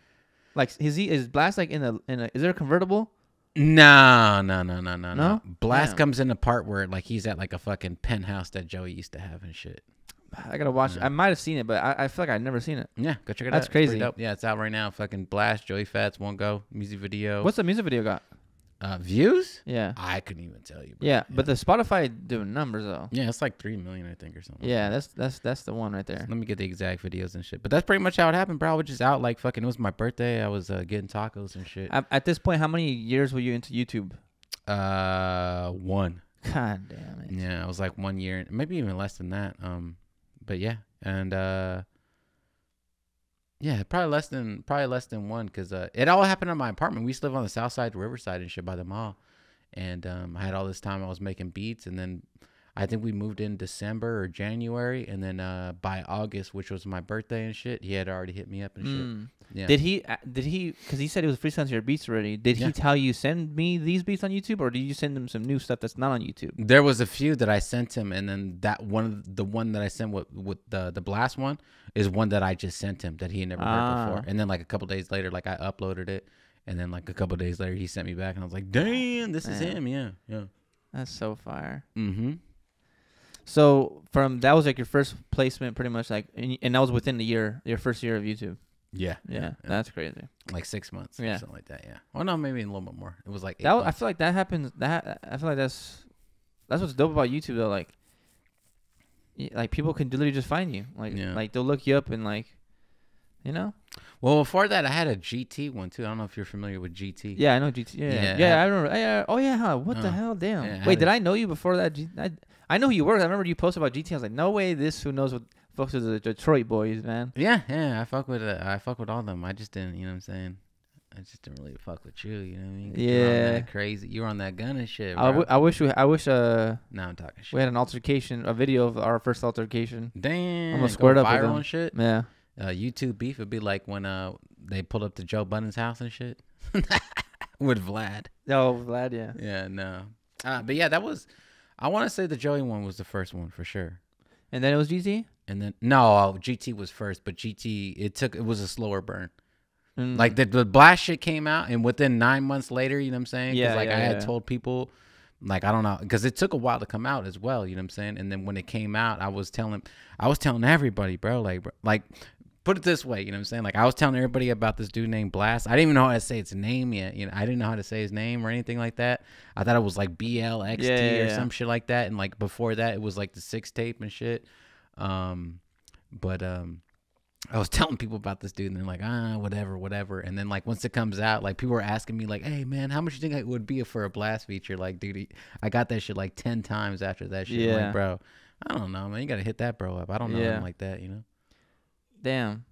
Like is he is Blast like in a in a? Is there a convertible? No, no, no, no, no, no. Blast Damn. comes in the part where like he's at like a fucking penthouse that Joey used to have and shit. I gotta watch. Yeah. I might have seen it, but I, I feel like I've never seen it. Yeah, go check it That's out. That's crazy. It's dope. Yeah, it's out right now. Fucking Blast, Joey Fats, Won't Go music video. What's the music video got? Uh, views? Yeah, I couldn't even tell you. Bro. Yeah, yeah, but the Spotify doing numbers though. Yeah, it's like three million, I think, or something. Yeah, that's that's that's the one right there. So let me get the exact videos and shit. But that's pretty much how it happened, bro. I was just out like fucking. It was my birthday. I was uh, getting tacos and shit. I, at this point, how many years were you into YouTube? Uh, one. God damn it. Yeah, it was like one year, maybe even less than that. Um, but yeah, and uh. Yeah, probably less than probably less than one because uh, it all happened in my apartment. We used to live on the south side, Riverside and shit by the mall. And um, I had all this time I was making beats. And then I think we moved in December or January. And then uh, by August, which was my birthday and shit, he had already hit me up and mm. shit. Yeah. Did he, did he, because he said he was freestyling your beats already. Did yeah. he tell you, send me these beats on YouTube, or did you send him some new stuff that's not on YouTube? There was a few that I sent him. And then that one, the one that I sent with, with the, the Blast one. Is one that I just sent him that he had never ah. heard before. And then like a couple days later, like I uploaded it. And then like a couple days later, he sent me back. And I was like, damn, this Man. is him. Yeah, yeah. That's so fire. Mm-hmm. So from that was like your first placement pretty much like, and, and that was within the year, your first year of YouTube. Yeah. Yeah, yeah. That's crazy. Like six months yeah. or something like that, yeah. Well, no, maybe a little bit more. It was like eight that was, I feel like that happens. That I feel like that's, that's what's dope about YouTube though. Like like people can literally just find you. Like, yeah. like they'll look you up and like, you know. Well, before that, I had a G T one too. I don't know if you're familiar with G T. Yeah, I know G T. Yeah, yeah, yeah I remember. Yeah. Oh yeah, huh? What uh, the hell? Damn. Yeah, Wait, did it. I know you before that? I, I know who you were. I remember you posted about G T. I was like, no way. This who knows what fucks with the Detroit boys, man. Yeah, yeah. I fuck with. Uh, I fuck with all of them. I just didn't. You know what I'm saying? I just didn't really fuck with you. You know what I mean? Yeah. That crazy. You were on that Gunna shit. Bro. I, w I wish we. I wish. Uh. Now I'm talking shit. We had an altercation, a video of our first altercation. Damn. Almost squared up with them. And shit. Yeah. Uh, YouTube beef would be like when uh they pulled up to Joe Budden's house and shit with Vlad. Oh, Vlad, yeah. Yeah, no. Uh, but yeah, that was. I want to say the Joey one was the first one for sure. And then it was G T. And then no, G T was first, but G T it took it was a slower burn. Mm. Like the the Blast shit came out, and within nine months later, you know what I'm saying? Yeah. Like yeah, I had yeah. told people. Like, I don't know, because it took a while to come out as well, you know what I'm saying? And then when it came out, I was telling, I was telling everybody, bro, like, bro, like, put it this way, you know what I'm saying? Like, I was telling everybody about this dude named Blast. I didn't even know how to say its name yet, you know, I didn't know how to say his name or anything like that. I thought it was, like, B L X T yeah, yeah, or yeah. some shit like that, and, like, before that, it was, like, the six tape and shit, um, but, um. I was telling people about this dude, and they're like, ah, whatever, whatever. And then, like, once it comes out, like, people were asking me, like, hey, man, how much do you think it would be for a Blast feature? Like, dude, I got that shit, like, ten times after that shit. Yeah. Like, bro, I don't know, man. You got to hit that bro up. I don't know yeah. him like that, you know? Damn.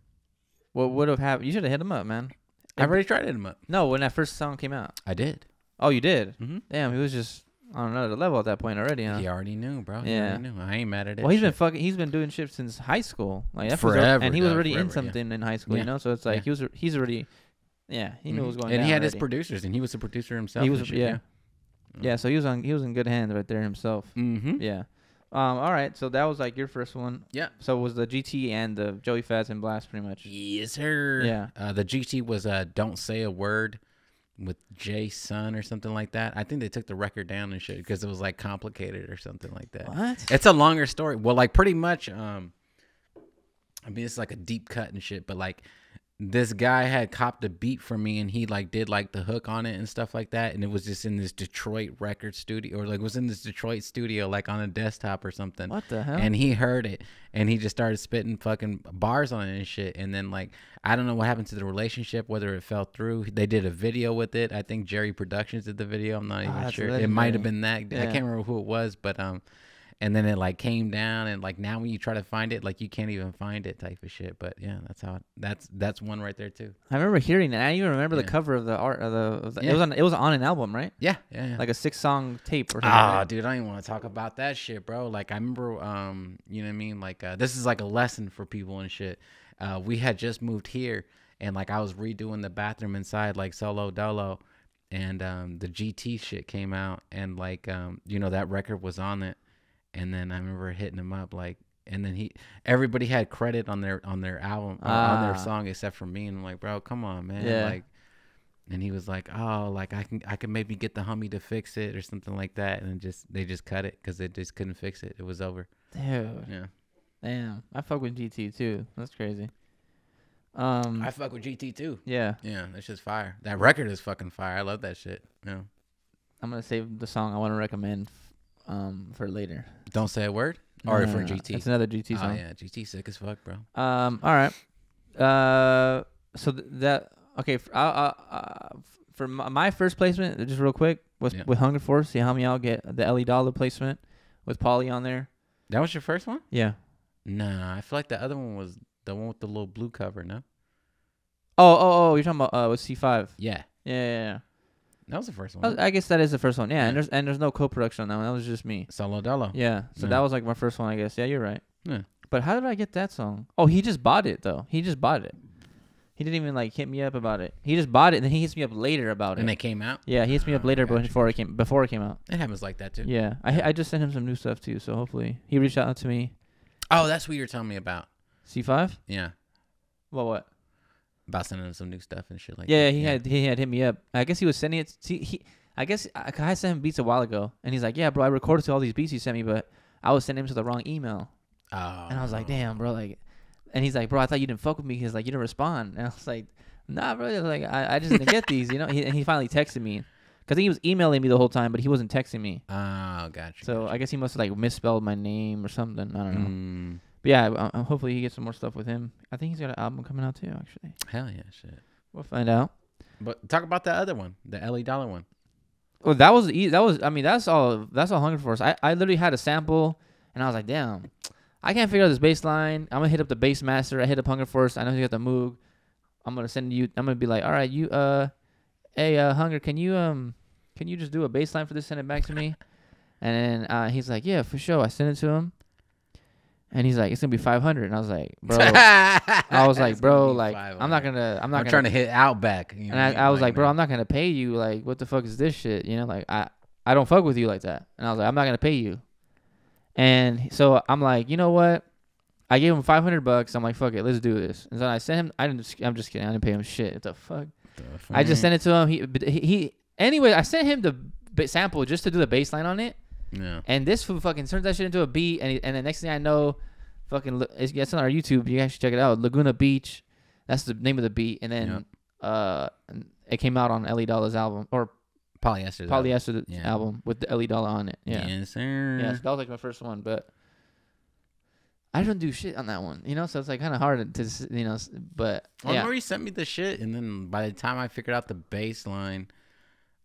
What would have happened? You should have hit him up, man. I've already tried to hit him up. No, when that first song came out. I did. Oh, you did? Mm-hmm. Damn, he was just... on another level at that point already, huh? He already knew, bro. He yeah, already knew. I ain't mad at it. Well, he's shit. been fucking. He's been doing shit since high school, like that forever. Was, and he was already forever, in something yeah. in high school, yeah. you know. So it's like yeah. he was. He's already. Yeah, he knew mm-hmm. what was going on. And he had already. his producers, and he was a producer himself. He was, shit, yeah. yeah, yeah. So he was on. He was in good hands right there himself. Mm-hmm. Yeah. Um. All right. So that was like your first one. Yeah. So it was the G T and the Joey Fats and Blast pretty much. Yes, sir. Yeah. Uh, the G T was uh, "Don't Say a Word" with Jay Sun or something like that. I think they took the record down and shit because it was like complicated or something like that. What? It's a longer story. Well, like pretty much, um, I mean, it's like a deep cut and shit, but like this guy had copped a beat for me and he like did like the hook on it and stuff like that. And it was just in this Detroit record studio or like was in this Detroit studio, like on a desktop or something. What the hell? And he heard it and he just started spitting fucking bars on it and shit. And then like, I don't know what happened to the relationship, whether it fell through. They did a video with it. I think Jerry Productions did the video. I'm not even oh, sure. Legendary. It might've been that. Yeah. I can't remember who it was, but, um, and then it like came down and like now when you try to find it, like you can't even find it type of shit. But yeah, that's how it, that's that's one right there too. I remember hearing that. I even remember yeah. the cover of the art of the. Of the yeah. It was on. It was on an album, right? Yeah, yeah. yeah. Like a six song tape or something. Ah, oh, right? Dude, I don't even want to talk about that shit, bro. Like I remember, um, you know what I mean? Like uh, this is like a lesson for people and shit. Uh, we had just moved here and like I was redoing the bathroom inside, like solo dolo, and um, the G T shit came out and like um, you know that record was on it. And then I remember hitting him up like, and then he, everybody had credit on their on their album ah. on their song except for me. And I'm like, bro, come on, man. Yeah. Like, and he was like, oh, like I can I can maybe get the homie to fix it or something like that. And then just they just cut it because they just couldn't fix it. It was over. Dude. Yeah. Damn. I fuck with G T too. That's crazy. Um, I fuck with G T too. Yeah. Yeah. That's just fire. That record is fucking fire. I love that shit. Yeah. I'm gonna save the song I want to recommend. Um, for later. Don't Say a Word? Or no, no, for no, G T? It's another G T song. Oh, yeah. G T sick as fuck, bro. Um, all right. Uh, so th that, okay. For, uh, uh, for my first placement, just real quick, was yeah. with Hunger Force. See how many y'all get the Ellie Dollar placement with Polly on there. That was your first one? Yeah. Nah, I feel like the other one was the one with the little blue cover, no? Oh, oh, oh. You're talking about uh, with C five. Yeah. Yeah, yeah, yeah. That was the first one. I guess that is the first one. Yeah, yeah. And there's and there's no co-production on that one. That was just me. Solo Dolo. Yeah. So yeah. that was like my first one, I guess. Yeah, you're right. Yeah. But how did I get that song? Oh, he just bought it though. He just bought it. He didn't even like hit me up about it. He just bought it and then he hits me up later about and it. And it came out? Yeah, he hits me oh, up later gotcha. before it came before it came out. It happens like that too. Yeah. I I just sent him some new stuff too, so hopefully he reached out to me. Oh, that's what you were telling me about. C five? Yeah. Well, what? About sending him some new stuff and shit like yeah, that. He yeah, he had he had hit me up. I guess he was sending it. To, he, I guess I, I sent him beats a while ago, and he's like, "Yeah, bro, I recorded to all these beats you sent me, but I was sending him to the wrong email." Oh. And I was like, "Damn, bro!" Like, and he's like, "Bro, I thought you didn't fuck with me." He's like, "You didn't respond." And I was like, "Nah, bro. Like, I, I just didn't get these, you know." He, and he finally texted me, Because he was emailing me the whole time, but he wasn't texting me. Oh, gotcha. So gotcha. I guess he must have like misspelled my name or something. I don't know. Mm. But yeah, uh, hopefully he gets some more stuff with him. I think he's got an album coming out too, actually. Hell yeah, shit. We'll find out. But talk about the other one, the L A Dollar one. Well, that was that was. I mean, that's all. That's all Hunger Force. I I literally had a sample, and I was like, damn, I can't figure out this bass line. I'm gonna hit up the bass master. I hit up Hunger Force. I know he got the Moog. I'm gonna send you. I'm gonna be like, all right, you uh. Hey, uh, Hunger, can you um, can you just do a bass line for this? Send it back to me. And then uh, he's like, yeah, for sure. I sent it to him, and he's like, it's gonna be five hundred. And I was like, bro, I was like, bro, like I'm not gonna, I'm not I'm gonna, trying to hit Outback. You know, and I, I was like, man. Bro, I'm not gonna pay you. Like, what the fuck is this shit? You know, like I, I don't fuck with you like that. And I was like, I'm not gonna pay you. And so I'm like, you know what? I gave him five hundred bucks. I'm like, fuck it, let's do this. And so I sent him. I didn't. I'm just kidding. I didn't pay him shit. What the fuck? I just sent it to him. He, he, he anyway, I sent him the sample just to do the bass line on it. Yeah. And this fool fucking turns that shit into a beat. And, he, and the next thing I know, fucking, it's, it's on our YouTube. You guys should check it out. Laguna Beach. That's the name of the beat. And then yeah. uh, it came out on L A Dolla's album or Polyester's Polyester album. Yeah. album with the L A Dollar on it. Yeah. Yes, sir. Yeah, so that was like my first one, but I don't do shit on that one, you know. So it's like kind of hard to, you know. But yeah. Well, Maury sent me the shit, and then by the time I figured out the bass line,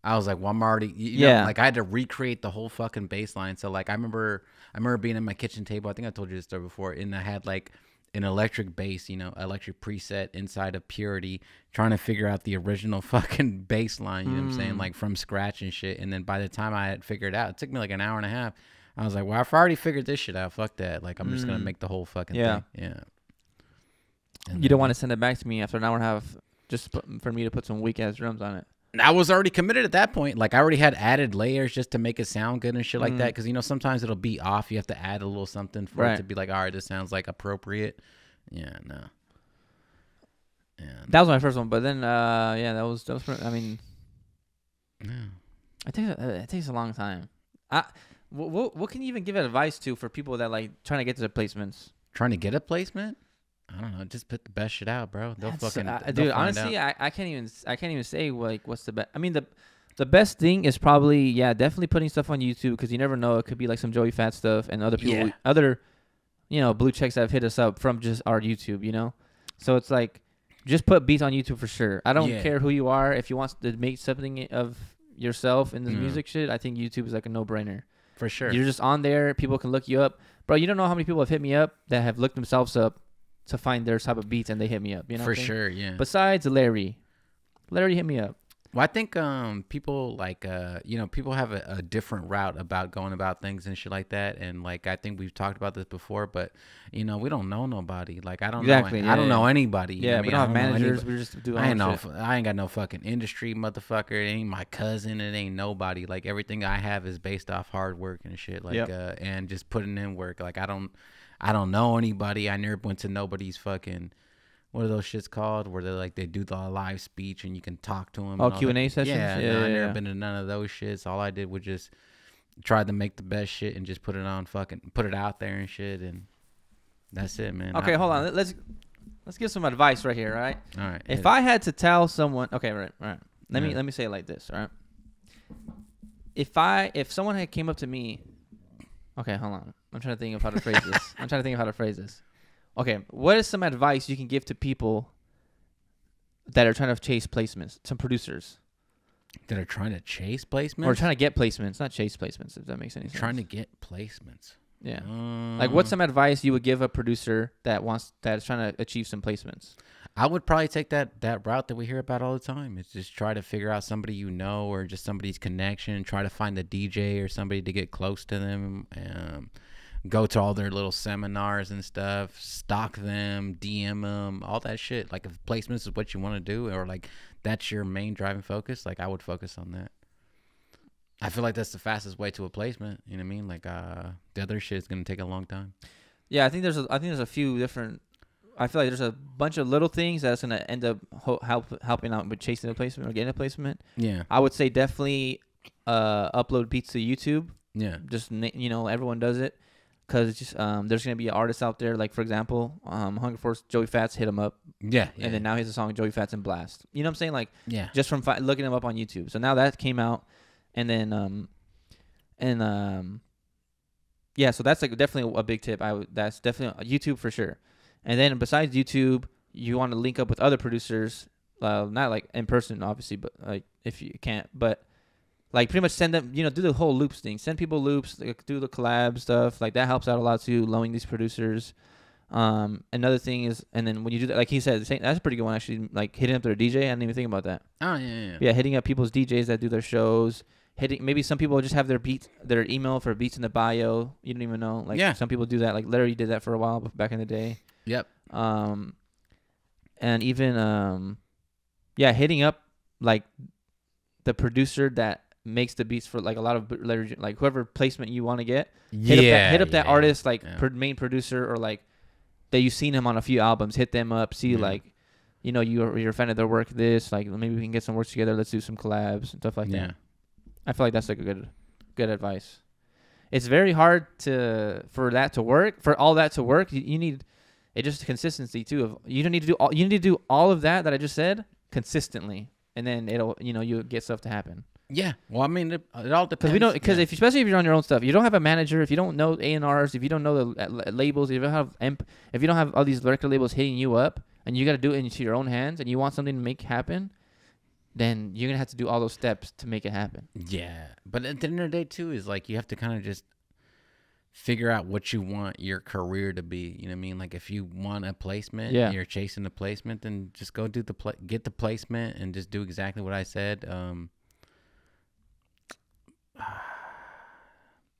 I was like, "Well, I'm already, you yeah." know, like I had to recreate the whole fucking bass line. So like I remember, I remember being at my kitchen table. I think I told you this story before, and I had like an electric bass, you know, electric preset inside of Purity, trying to figure out the original fucking bass line. You mm. know what I'm saying? Like from scratch and shit. And then by the time I had figured it out, it took me like an hour and a half. I was like, well, I've already figured this shit out. Fuck that. Like, I'm mm. just going to make the whole fucking yeah. thing. Yeah. And you don't want to send it back to me after an hour and a half just for me to put some weak-ass drums on it. I was already committed at that point. Like, I already had added layers just to make it sound good and shit like mm. that. Because, you know, sometimes it'll be off. You have to add a little something for right. it to be like, all right, this sounds, like, appropriate. Yeah, no. Yeah, no. That was my first one. But then, uh, yeah, that was, that was I mean, yeah. it, takes, it takes a long time. I... What, what what can you even give advice to for people that like trying to get to their placements? Trying to get a placement? I don't know. Just put the best shit out, bro. They'll That's, fucking uh, they'll dude. Honestly, I, I can't even I can't even say like what's the best. I mean the the best thing is probably yeah definitely putting stuff on YouTube because you never know, it could be like some Joey Fats stuff and other people yeah. other you know blue checks that have hit us up from just our YouTube, you know. So it's like just put beats on YouTube for sure. I don't yeah. care who you are. If you want to make something of yourself in this mm. music shit, I think YouTube is like a no brainer. For sure. You're just on there. People can look you up. Bro, you don't know how many people have hit me up that have looked themselves up to find their type of beats and they hit me up. You know For sure, yeah. Besides Larry. Larry hit me up. Well, I think um, people like, uh, you know, people have a, a different route about going about things and shit like that. And like, I think we've talked about this before, but you know, we don't know nobody. Like, I don't exactly, know, yeah, I don't yeah. know anybody. You yeah, know we mean? don't have managers. We just do. I ain't know. I ain't got no fucking industry, motherfucker. It ain't my cousin. It ain't nobody. Like everything I have is based off hard work and shit. Like, yep. uh, and just putting in work. Like, I don't, I don't know anybody. I never went to nobody's fucking. What are those shits called? Where they like they do the live speech and you can talk to them. Oh, Q and A sessions. Yeah, yeah, no, yeah I never yeah. been to none of those shits. All I did was just try to make the best shit and just put it on fucking put it out there and shit, and that's it, man. Okay, I, hold on. Let's let's give some advice right here, right? All right. If I it. had to tell someone, okay, right, right. Let yeah. me let me say it like this, all right? If I if someone had came up to me, okay, hold on. I'm trying to think of how to phrase this. I'm trying to think of how to phrase this. Okay, what is some advice you can give to people that are trying to chase placements, some producers? That are trying to chase placements? Or trying to get placements, not chase placements, if that makes any sense. Trying to get placements. Yeah. Um, like, what's some advice you would give a producer that wants that is trying to achieve some placements? I would probably take that, that route that we hear about all the time. It's just try to figure out somebody you know or just somebody's connection. Try to find a D J or somebody to get close to them. Um Go to all their little seminars and stuff, stalk them, D M them, all that shit. Like, if placements is what you want to do or, like, that's your main driving focus, like, I would focus on that. I feel like that's the fastest way to a placement, you know what I mean? Like, uh, the other shit is going to take a long time. Yeah, I think there's a, I think there's a few different – I feel like there's a bunch of little things that's going to end up help, helping out with chasing a placement or getting a placement. Yeah. I would say definitely uh, upload beats to YouTube. Yeah. Just, you know, everyone does it. Because um, there's going to be artists out there, like, for example, um, Hunger Force, Joey Fats, hit him up. Yeah, yeah. And then now he has a song with Joey Fats and Blast. You know what I'm saying? Like, yeah. Just from fi- looking him up on YouTube. So now that came out, and then um, and um, yeah. So that's like definitely a big tip. I w- that's definitely YouTube for sure. And then besides YouTube, you want to link up with other producers. Uh, not like in person, obviously, but like if you can't, but like pretty much send them. You know, do the whole loops thing. Send people loops. Like, do the collab stuff. Like that helps out a lot too. Loaning these producers. Um, another thing is, and then when you do that, like he said, that's a pretty good one actually. Like hitting up their D J, I didn't even think about that. Oh yeah, yeah, yeah. Yeah, hitting up people's D Js that do their shows. Hitting maybe some people just have their beats, their email for beats in the bio. You don't even know. Like yeah. Some people do that. Like Larry did that for a while back in the day. Yep. Um, and even um, yeah, hitting up like the producer that makes the beats for like a lot of Larry, like whoever placement you want to get. Yeah. Hit up that, hit up that yeah, artist, like yeah. per, main producer or like. That you've seen him on a few albums, hit them up, see yeah. like, you know, you're, you're a fan of their work, this, like maybe we can get some work together, let's do some collabs and stuff like yeah. that. I feel like that's like a good good advice. It's very hard to for that to work, for all that to work, you, you need it just consistency too. Of you don't need to do all you need to do all of that that I just said consistently, and then it'll you know you'll get stuff to happen. Yeah, well, I mean, it, it all depends. Because we don't, because yeah. if especially if you're on your own stuff, you don't have a manager. If you don't know A and Rs, if you don't know the uh, labels, if you don't have imp, if you don't have all these record labels hitting you up, and you got to do it into your own hands, and you want something to make happen, then you're gonna have to do all those steps to make it happen. Yeah, but at the end of the day, too, is like you have to kind of just figure out what you want your career to be. You know what I mean? Like if you want a placement, yeah. and you're chasing the placement, then just go do the pla- get the placement, and just do exactly what I said. Um,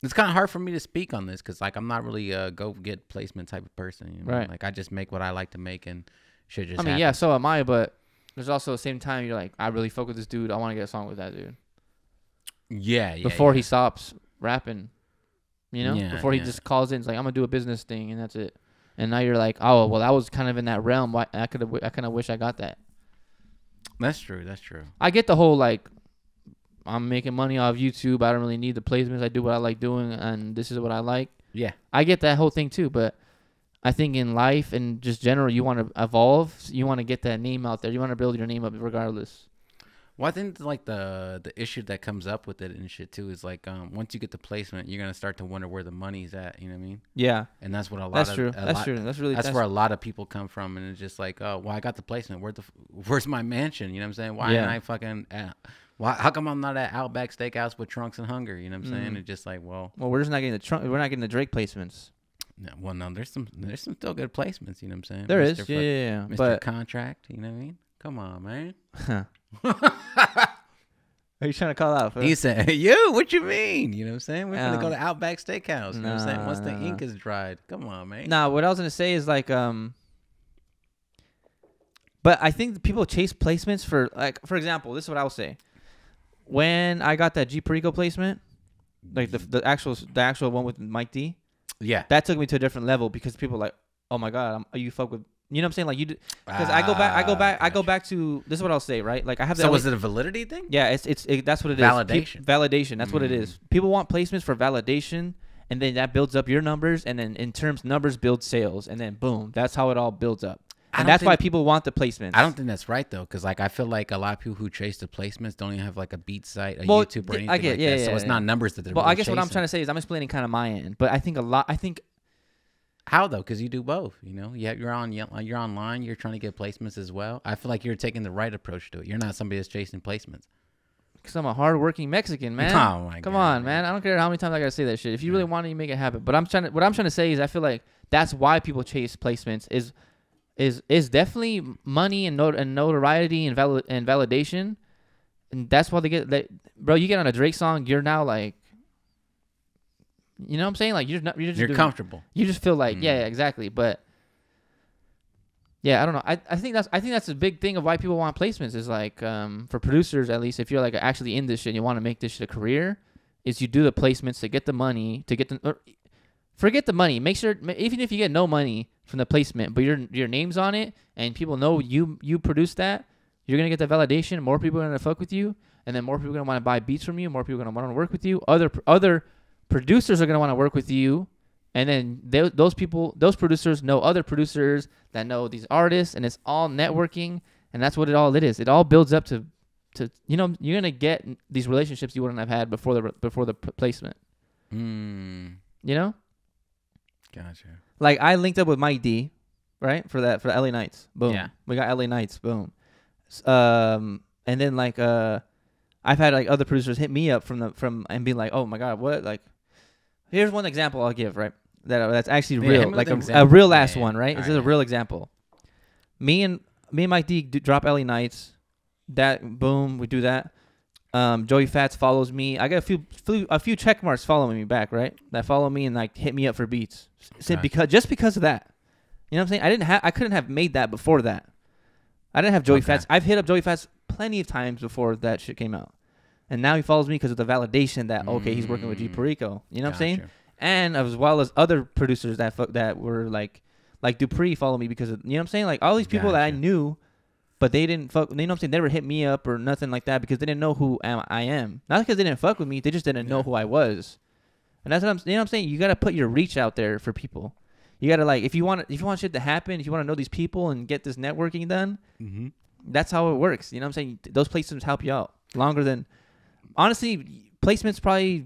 It's kind of hard for me to speak on this because, like, I'm not really a go-get placement type of person. You know? Right. Like, I just make what I like to make and shit just I mean, happens. Yeah, so am I, but there's also the same time you're like, I really fuck with this dude. I want to get a song with that dude. Yeah, yeah. Before yeah. he stops rapping, you know? Yeah, Before he yeah. just calls in, it's like, I'm going to do a business thing, and that's it. And now you're like, oh, well, that was kind of in that realm. Why I could have, I kind of wish I got that. That's true. That's true. I get the whole, like... I'm making money off YouTube. I don't really need the placements. I do what I like doing, and this is what I like. Yeah. I get that whole thing, too, but I think in life and just general, you want to evolve. You want to get that name out there. You want to build your name up regardless. Well, I think, like, the the issue that comes up with it and shit, too, is, like, um, once you get the placement, you're going to start to wonder where the money's at. You know what I mean? Yeah. And that's what a lot that's of... True. That's lot, true. That's true. Really, that's, that's where a lot of people come from, and it's just like, oh, well, I got the placement. Where the, where's my mansion? You know what I'm saying? Why yeah. ain't I fucking... Uh, Why, how come I'm not at Outback Steakhouse with Trunks and Hunger? You know what I'm saying? Mm. It's just like, well... Well, we're just not getting the Trunk. We're not getting the Drake placements. No, well, no, there's some there's some still good placements, you know what I'm saying? There Mister is, F- yeah, yeah, yeah. Mister But, Contract, you know what I mean? Come on, man. Huh. Are you trying to call out, Phil? He said, you, what you mean? You know what I'm saying? We're um, going to go to Outback Steakhouse, you know nah, what I'm saying? Once the nah. ink is dried. Come on, man. Nah, what I was going to say is like... um. But I think people chase placements for... like, for example, this is what I will say. When I got that G Perico placement, like the the actual the actual one with Mike D, yeah, that took me to a different level because people are like, oh my god, I'm, you fuck with, you know what I'm saying? Like you, because ah, I go back, I go back, I go back to this is what I'll say, right? Like I have. So was it a validity thing? Yeah, it's it's it, that's what it is. Validation. Pe- validation. That's mm. what it is. People want placements for validation, and then that builds up your numbers, and then in terms numbers build sales, and then boom, that's how it all builds up. And that's think, why people want the placements. I don't think that's right, though, because like I feel like a lot of people who chase the placements don't even have like a beat site, a well, YouTube, or anything I get, like yeah, that. Yeah, so yeah, it's yeah. not numbers that they're Well, really I guess chasing. What I'm trying to say is I'm explaining kind of my end, but I think a lot, I think... How, though? Because you do both, you know? Yeah, you're on, you're online, you're trying to get placements as well. I feel like you're taking the right approach to it. You're not somebody that's chasing placements. Because I'm a hardworking Mexican, man. Oh, my God. Come on, man. I don't care how many times I got to say that shit. If you really yeah. want it, you make it happen. But I'm trying to, what I'm trying to say is I feel like that's why people chase placements is... Is is definitely money and not, and notoriety and valid and validation, and that's why they get that. Bro, you get on a Drake song, you're now like, you know what I'm saying? Like you're not you're, just you're doing, comfortable. You just feel like mm. yeah, exactly. But yeah, I don't know. I, I think that's I think that's a big thing of why people want placements is like um for producers at least. If you're like actually in this shit and you want to make this shit a career, is you do the placements to get the money to get the. Or, forget the money. Make sure, even if you get no money from the placement, but your your name's on it and people know you you produce that, you're gonna get the validation. More people are gonna fuck with you, and then more people are gonna want to buy beats from you. More people are gonna want to work with you. Other other producers are gonna want to work with you, And then they, those people, those producers know other producers that know these artists, and it's all networking, and that's what it all it is. It all builds up to, to you know, you're gonna get these relationships you wouldn't have had before the before the placement. Mm. You know. Gotcha. Like I linked up with Mike D, right, for that for L A Knights. Boom. Yeah. We got L A Knights. Boom. Um, and then like uh, I've had like other producers hit me up from the from and be like, oh my god, what like. Here's one example I'll give, right? That that's actually real, yeah, like a, a real ass yeah, yeah. one, right? All this right. is a real example. Me and me and Mike D do drop L A Knights. That boom, we do that. Um, Joey Fats follows me. I got a few, few a few check marks following me back, right? That follow me and like hit me up for beats. So okay. because just because of that, you know what I'm saying? I didn't have I couldn't have made that before that. I didn't have Joey okay. Fats. I've hit up Joey Fats plenty of times before that shit came out. And now he follows me because of the validation that, okay, he's working with G Perico. You know gotcha. What I'm saying? And as well as other producers that fu that were like, like Dupree followed me because of, you know what I'm saying? Like all these people gotcha. That I knew, but they didn't fuck, you know what I'm saying? They never hit me up or nothing like that because they didn't know who am, I am. Not because they didn't fuck with me. They just didn't yeah. know who I was. And that's what I'm, you know what I'm saying? You got to put your reach out there for people. You got to like, if you want if you want shit to happen, if you want to know these people and get this networking done, mm-hmm. that's how it works. You know what I'm saying? Those placements help you out longer than... Honestly, placements probably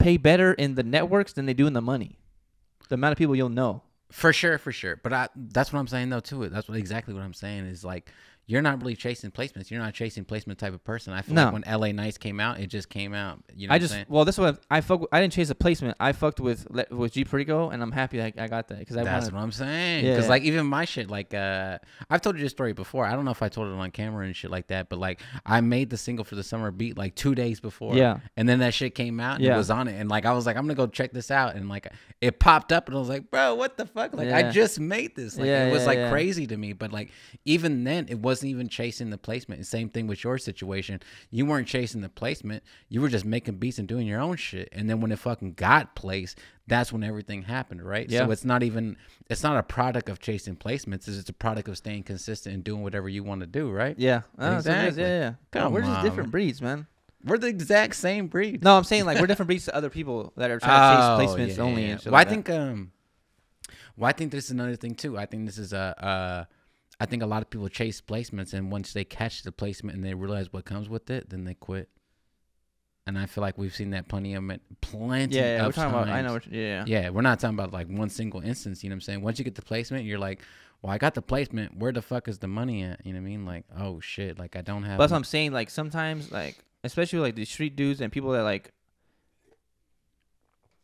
pay better in the networks than they do in the money. The amount of people you'll know. For sure, for sure. But I, that's what I'm saying, though, too. That's what, exactly what I'm saying is, like, you're not really chasing placements. You're not chasing placement type of person. I feel no. like when L A Knights came out, it just came out. You know I what just, I'm saying? Well, that's what I, I fucked with. I didn't chase a placement. I fucked with with G Perico, and I'm happy I, I got that. Cause I that's wanted, what I'm saying. Because, yeah. like, even my shit, like, uh, I've told you this story before. I don't know if I told it on camera and shit like that, but, like, I made the single for the summer beat, like, two days before. Yeah. And then that shit came out, and yeah. it was on it. And, like, I was like, I'm going to go check this out. And, like, it popped up, and I was like, bro, what the fuck? Like, yeah. I just made this. Like, yeah, it was, yeah, like, yeah. crazy to me. But, like, even then, it was even chasing the placement. And same thing with your situation. You weren't chasing the placement. You were just making beats and doing your own shit. And then when it fucking got placed, that's when everything happened, right? Yeah. So it's not even, it's not a product of chasing placements. It's just a product of staying consistent and doing whatever you want to do, right? Yeah. Oh, exactly. Yeah, yeah. Come we're on, just different man. breeds, man. We're the exact same breed. No, I'm saying like we're different breeds to other people that are trying to chase placements oh, yeah, only. Yeah. And shit well, like I think, that. um, well, I think this is another thing too. I think this is a, uh, I think a lot of people chase placements, and once they catch the placement and they realize what comes with it, then they quit. And I feel like we've seen that plenty of plenty yeah, yeah, of we're talking times. About, I know what you're, yeah, yeah. We're not talking about like one single instance. You know what I'm saying? Once you get the placement, you're like, well, I got the placement. Where the fuck is the money at? You know what I mean? Like, oh shit! Like I don't have. But that's what I'm saying. Like sometimes, like especially like the street dudes and people that like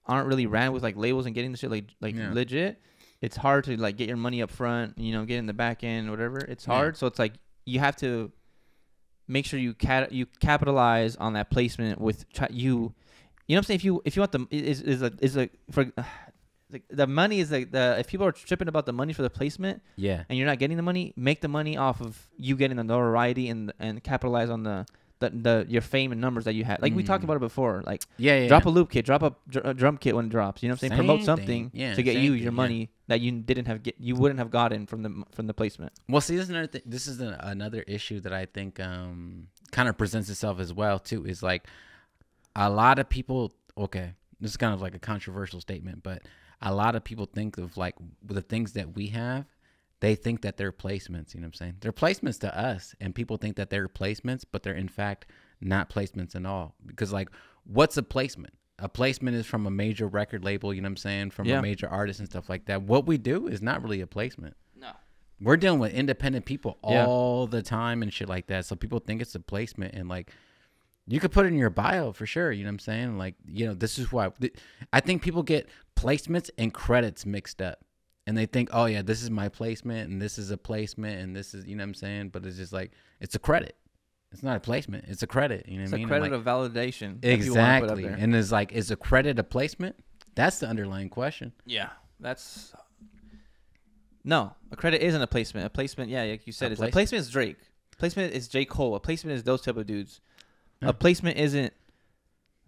aren't really ran with like labels and getting the shit like like yeah. legit. It's hard to like get your money up front, you know, get in the back end, whatever. It's hard, yeah. so it's like you have to make sure you cat you capitalize on that placement with try you. You know what I'm saying? If you if you want the is is a is a for uh, like the money is like the if people are tripping about the money for the placement, yeah, and you're not getting the money, make the money off of you getting the notoriety and and capitalize on the the, the your fame and numbers that you have. Like mm. we talked about it before, like yeah, yeah drop yeah. a loop kit, drop a, dr a drum kit when it drops. You know what I'm saying? Same Promote something yeah, to get you your thing, money. Yeah. That you didn't have get you wouldn't have gotten from the from the placement. Well, see, this is another thing. This is an, another issue that I think um, kind of presents itself as well too. Is like a lot of people. Okay, this is kind of like a controversial statement, but a lot of people think of like the things that we have. They think that they're placements. You know what I'm saying? They're placements to us, and people think that they're placements, but they're in fact not placements at all. Because like, what's a placement? A placement is from a major record label, you know what I'm saying, from yeah. a major artist and stuff like that. What we do is not really a placement. No. We're dealing with independent people yeah. all the time and shit like that. So people think it's a placement, and like you could put it in your bio for sure, you know what I'm saying? Like, you know, this is why th I think people get placements and credits mixed up. And they think, "Oh yeah, this is my placement and this is a placement and this is, you know what I'm saying?" But it's just like it's a credit. It's not a placement. It's a credit. You know what I mean? It's a credit of validation. Exactly. And it's like, is a credit a placement? That's the underlying question. Yeah. That's... No. A credit isn't a placement. A placement, yeah, like you said, a placement is Drake. A placement is J. Cole. A placement is those type of dudes. Yeah. A placement isn't...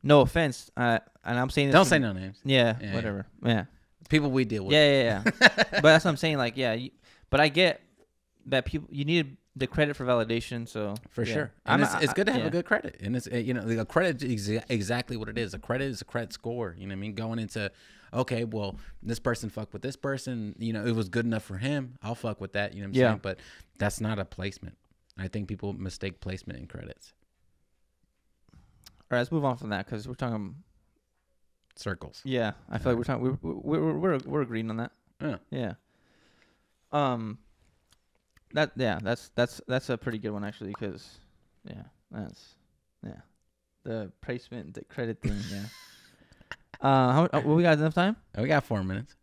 No offense. Uh, and I'm saying this... Don't say no names. Yeah, yeah, whatever. Yeah. People we deal with. Yeah, yeah, yeah. But that's what I'm saying. Like, yeah. You, but I get that people... You need to... The credit for validation, so for yeah. sure, and it's, it's good to have yeah. a good credit, and it's you know a credit is exa exactly what it is. A credit is a credit score. You know what I mean? Going into okay, well, this person fucked with this person. You know, it was good enough for him. I'll fuck with that. You know what I'm yeah. saying? But that's not a placement. I think people mistake placement and credits. All right, let's move on from that because we're talking circles. Yeah, I feel uh, like we're talking. We're we're we're we're agreeing on that. Yeah. Yeah. Um. That yeah, that's that's that's a pretty good one actually because, yeah, that's yeah, the placement, the credit thing. Yeah. Uh, how, oh, we got enough time? We got four minutes.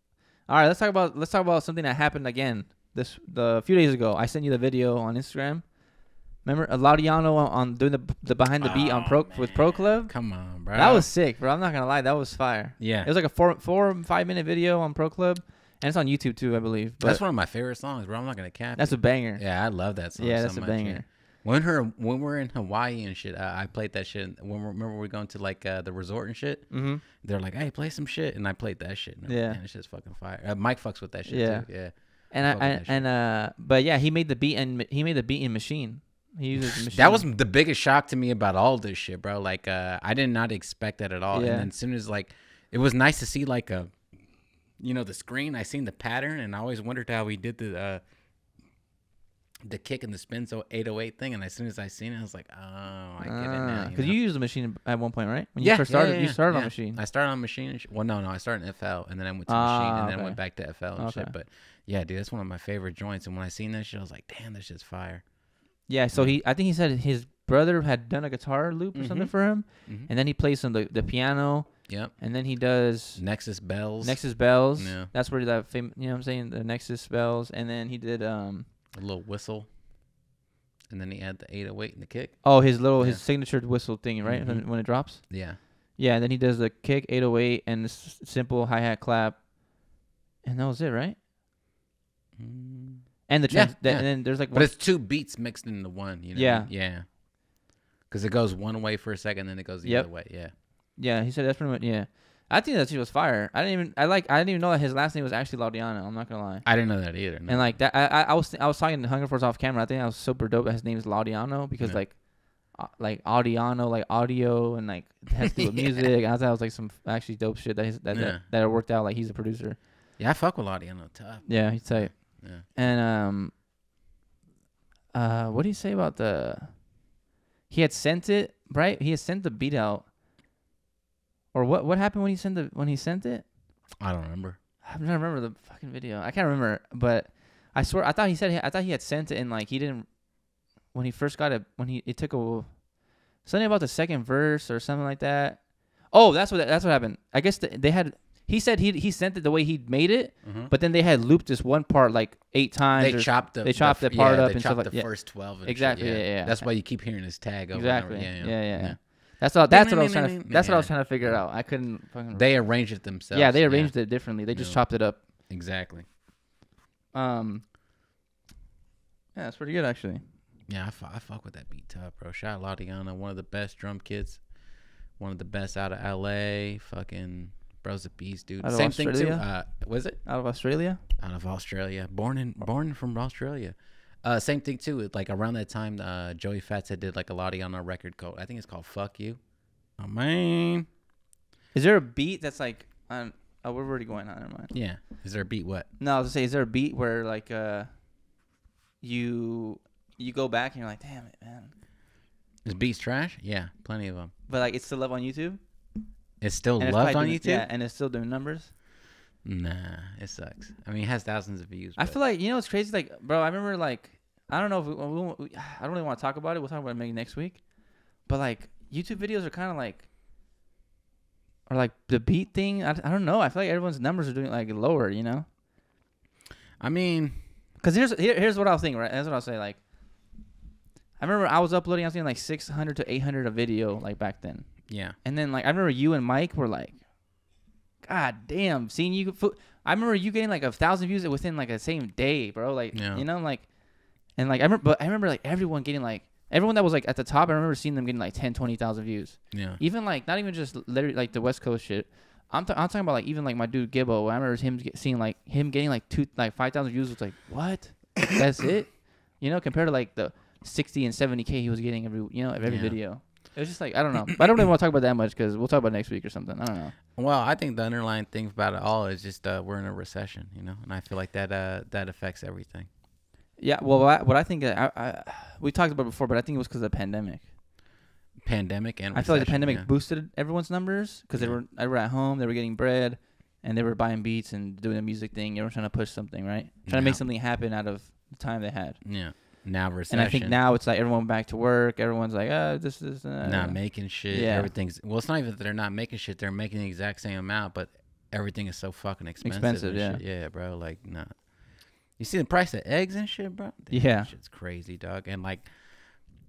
All right, let's talk about let's talk about something that happened again this the a few days ago. I sent you the video on Instagram. Remember Laudiano on doing the the behind the beat oh, on pro man. with Pro Club? Come on, bro. That was sick, bro. I'm not gonna lie, that was fire. Yeah, it was like a four four five minute video on Pro Club. And it's on YouTube too, I believe. But that's one of my favorite songs, bro. I'm not gonna cap. That's it. a banger. Yeah, I love that song. Yeah, that's so much, a banger. Yeah. When her when we're in Hawaii and shit, I, I played that shit. When we remember we're going to like uh, the resort and shit, mm-hmm. they're like, "Hey, play some shit," and I played that shit. And yeah, man, it's just fucking fire. Uh, Mike fucks with that shit yeah. too. Yeah, and I, I, I and uh, but yeah, he made the beat and he made the beat in Machine. He uses the Machine. That was the biggest shock to me about all this shit, bro. Like, uh, I did not expect that at all. Yeah. And then as soon as like, it was nice to see like a. You know, the screen, I seen the pattern, and I always wondered how he did the uh, the kick and the spin, so eight oh eight thing. And as soon as I seen it, I was like, oh, I get uh, it now. Because you, know? you used the Machine at one point, right? When you yeah, first started, yeah, yeah, you started yeah. on Machine. I started on Machine. And sh well, no, no, I started in F L, and then I went to uh, Machine, and then okay. I went back to F L and okay. shit. But yeah, dude, that's one of my favorite joints. And when I seen that shit, I was like, damn, this shit's fire. Yeah, so he, I think he said his brother had done a guitar loop or mm-hmm. something for him, mm-hmm. and then he plays some the, the piano. Yep. And then he does Nexus Bells. Nexus Bells. Yeah. That's where that famous, you know what I'm saying? The Nexus Bells. And then he did um a little whistle. And then he had the eight oh eight and the kick. Oh, his little yeah. his signature whistle thing, right? Mm-hmm. when, when it drops? Yeah. Yeah, and then he does the kick, eight oh eight, and the simple hi-hat clap. And that was it, right? Mm. And the trans yeah, the, yeah. and then there's like But one it's two beats mixed into one, you know. Yeah. Yeah. Cuz it goes one way for a second, then it goes the yep. other way. Yeah. Yeah, he said that's pretty much yeah. I think that shit was fire. I didn't even I like I didn't even know that his last name was actually Laudiano. I'm not gonna lie. I didn't know that either. No. And like that, I I, I was I was talking to Hunger Force off camera. I think I was super dope. His name is Laudiano because yeah. like, uh, like Audiano, like audio, and like it has to do with yeah. music. And I thought it was like some actually dope shit that his, that, yeah. that that worked out. Like he's a producer. Yeah, I fuck with Laudiano tough. Yeah, he's tight. Yeah. And um, uh, what do you say about the? He had sent it right. He had sent the beat out. Or what? What happened when he sent the when he sent it? I don't remember. I'm trying to remember the fucking video. I can't remember, but I swear I thought he said he, I thought he had sent it and like he didn't when he first got it when he it took a something about the second verse or something like that. Oh, that's what that's what happened. I guess the, they had he said he he sent it the way he made it, mm-hmm. but then they had looped this one part like eight times. They or, chopped the they chopped the, that part yeah, up they and stuff like the yeah. first twelve. And exactly. Yeah. Yeah, yeah, that's why you keep hearing his tag over exactly. and over. Yeah, yeah, yeah. yeah. yeah. yeah. That's all. That's what I was trying to. That's yeah. what I was trying to figure out. I couldn't. Fucking they arranged it themselves. Yeah, they arranged yeah. it differently. They just no. chopped it up. Exactly. Um. Yeah, that's pretty good actually. Yeah, I fuck, I fuck with that beat tough, bro. Shout out Laudiano, one of the best drum kids, one of the best out of L A. Fucking bro's a beast, dude. Out of Same Australia? thing too. Uh, was it out of Australia? Out of Australia, born in born from Australia. Uh, same thing too. Like around that time, uh, Joey Fats had did like a Laudiano record called. I think it's called "Fuck You." I mean, is there a beat that's like? Um, oh, we're already going on. Never mind. Yeah. Is there a beat? What? No, I was gonna say, is there a beat where like uh, you you go back and you're like, damn it, man. Is beats trash? Yeah, plenty of them. But like, it's still up on YouTube. It's still and loved it's on doing, YouTube. Yeah, and it's still doing numbers. Nah, it sucks. I mean, it has thousands of views. I feel like, you know, it's crazy. Like, bro, I remember, like, I don't know if we, we, we I don't really want to talk about it. We'll talk about it maybe next week. But like, YouTube videos are kind of like, or like the beat thing. I, I don't know. I feel like everyone's numbers are doing like lower. You know. I mean, cause here's here, here's what I'll think. Right, that's what I'll say. Like, I remember I was uploading. I was getting like six hundred to eight hundred a video like back then. Yeah. And then like I remember you and Mike were like. God damn, seeing you. I remember you getting like a thousand views within like the same day, bro. Like, yeah. you know, like, and like, I remember, but I remember like everyone getting like, everyone that was like at the top, I remember seeing them getting like ten, twenty thousand views. Yeah. Even like, not even just literally like the West Coast shit. I'm, I'm talking about like, even like my dude Gibbo. I remember him get, seeing like him getting like two, like five thousand views. It's like, what? That's it? You know, compared to like the sixty and seventy K he was getting every, you know, every yeah. video. It was just like, I don't know. I don't really want to talk about that much because we'll talk about it next week or something. I don't know. Well, I think the underlying thing about it all is just uh, we're in a recession, you know, and I feel like that uh, that affects everything. Yeah, well, what I, what I think I, I, we talked about it before, but I think it was because of the pandemic. Pandemic and recession, I feel like the pandemic yeah. boosted everyone's numbers because yeah. they were they were at home, they were getting bread, and they were buying beats and doing a music thing. Everyone trying to push something, right? Trying yeah. to make something happen out of the time they had. Yeah. Now recession. And I think now it's like everyone back to work. Everyone's like, oh, this is uh, not making shit. Yeah. Everything's well. It's not even that they're not making shit. They're making the exact same amount, but everything is so fucking expensive. Expensive, yeah, shit. yeah, bro. Like, nah. You see the price of eggs and shit, bro. Damn, yeah, that shit's crazy, dog. And like,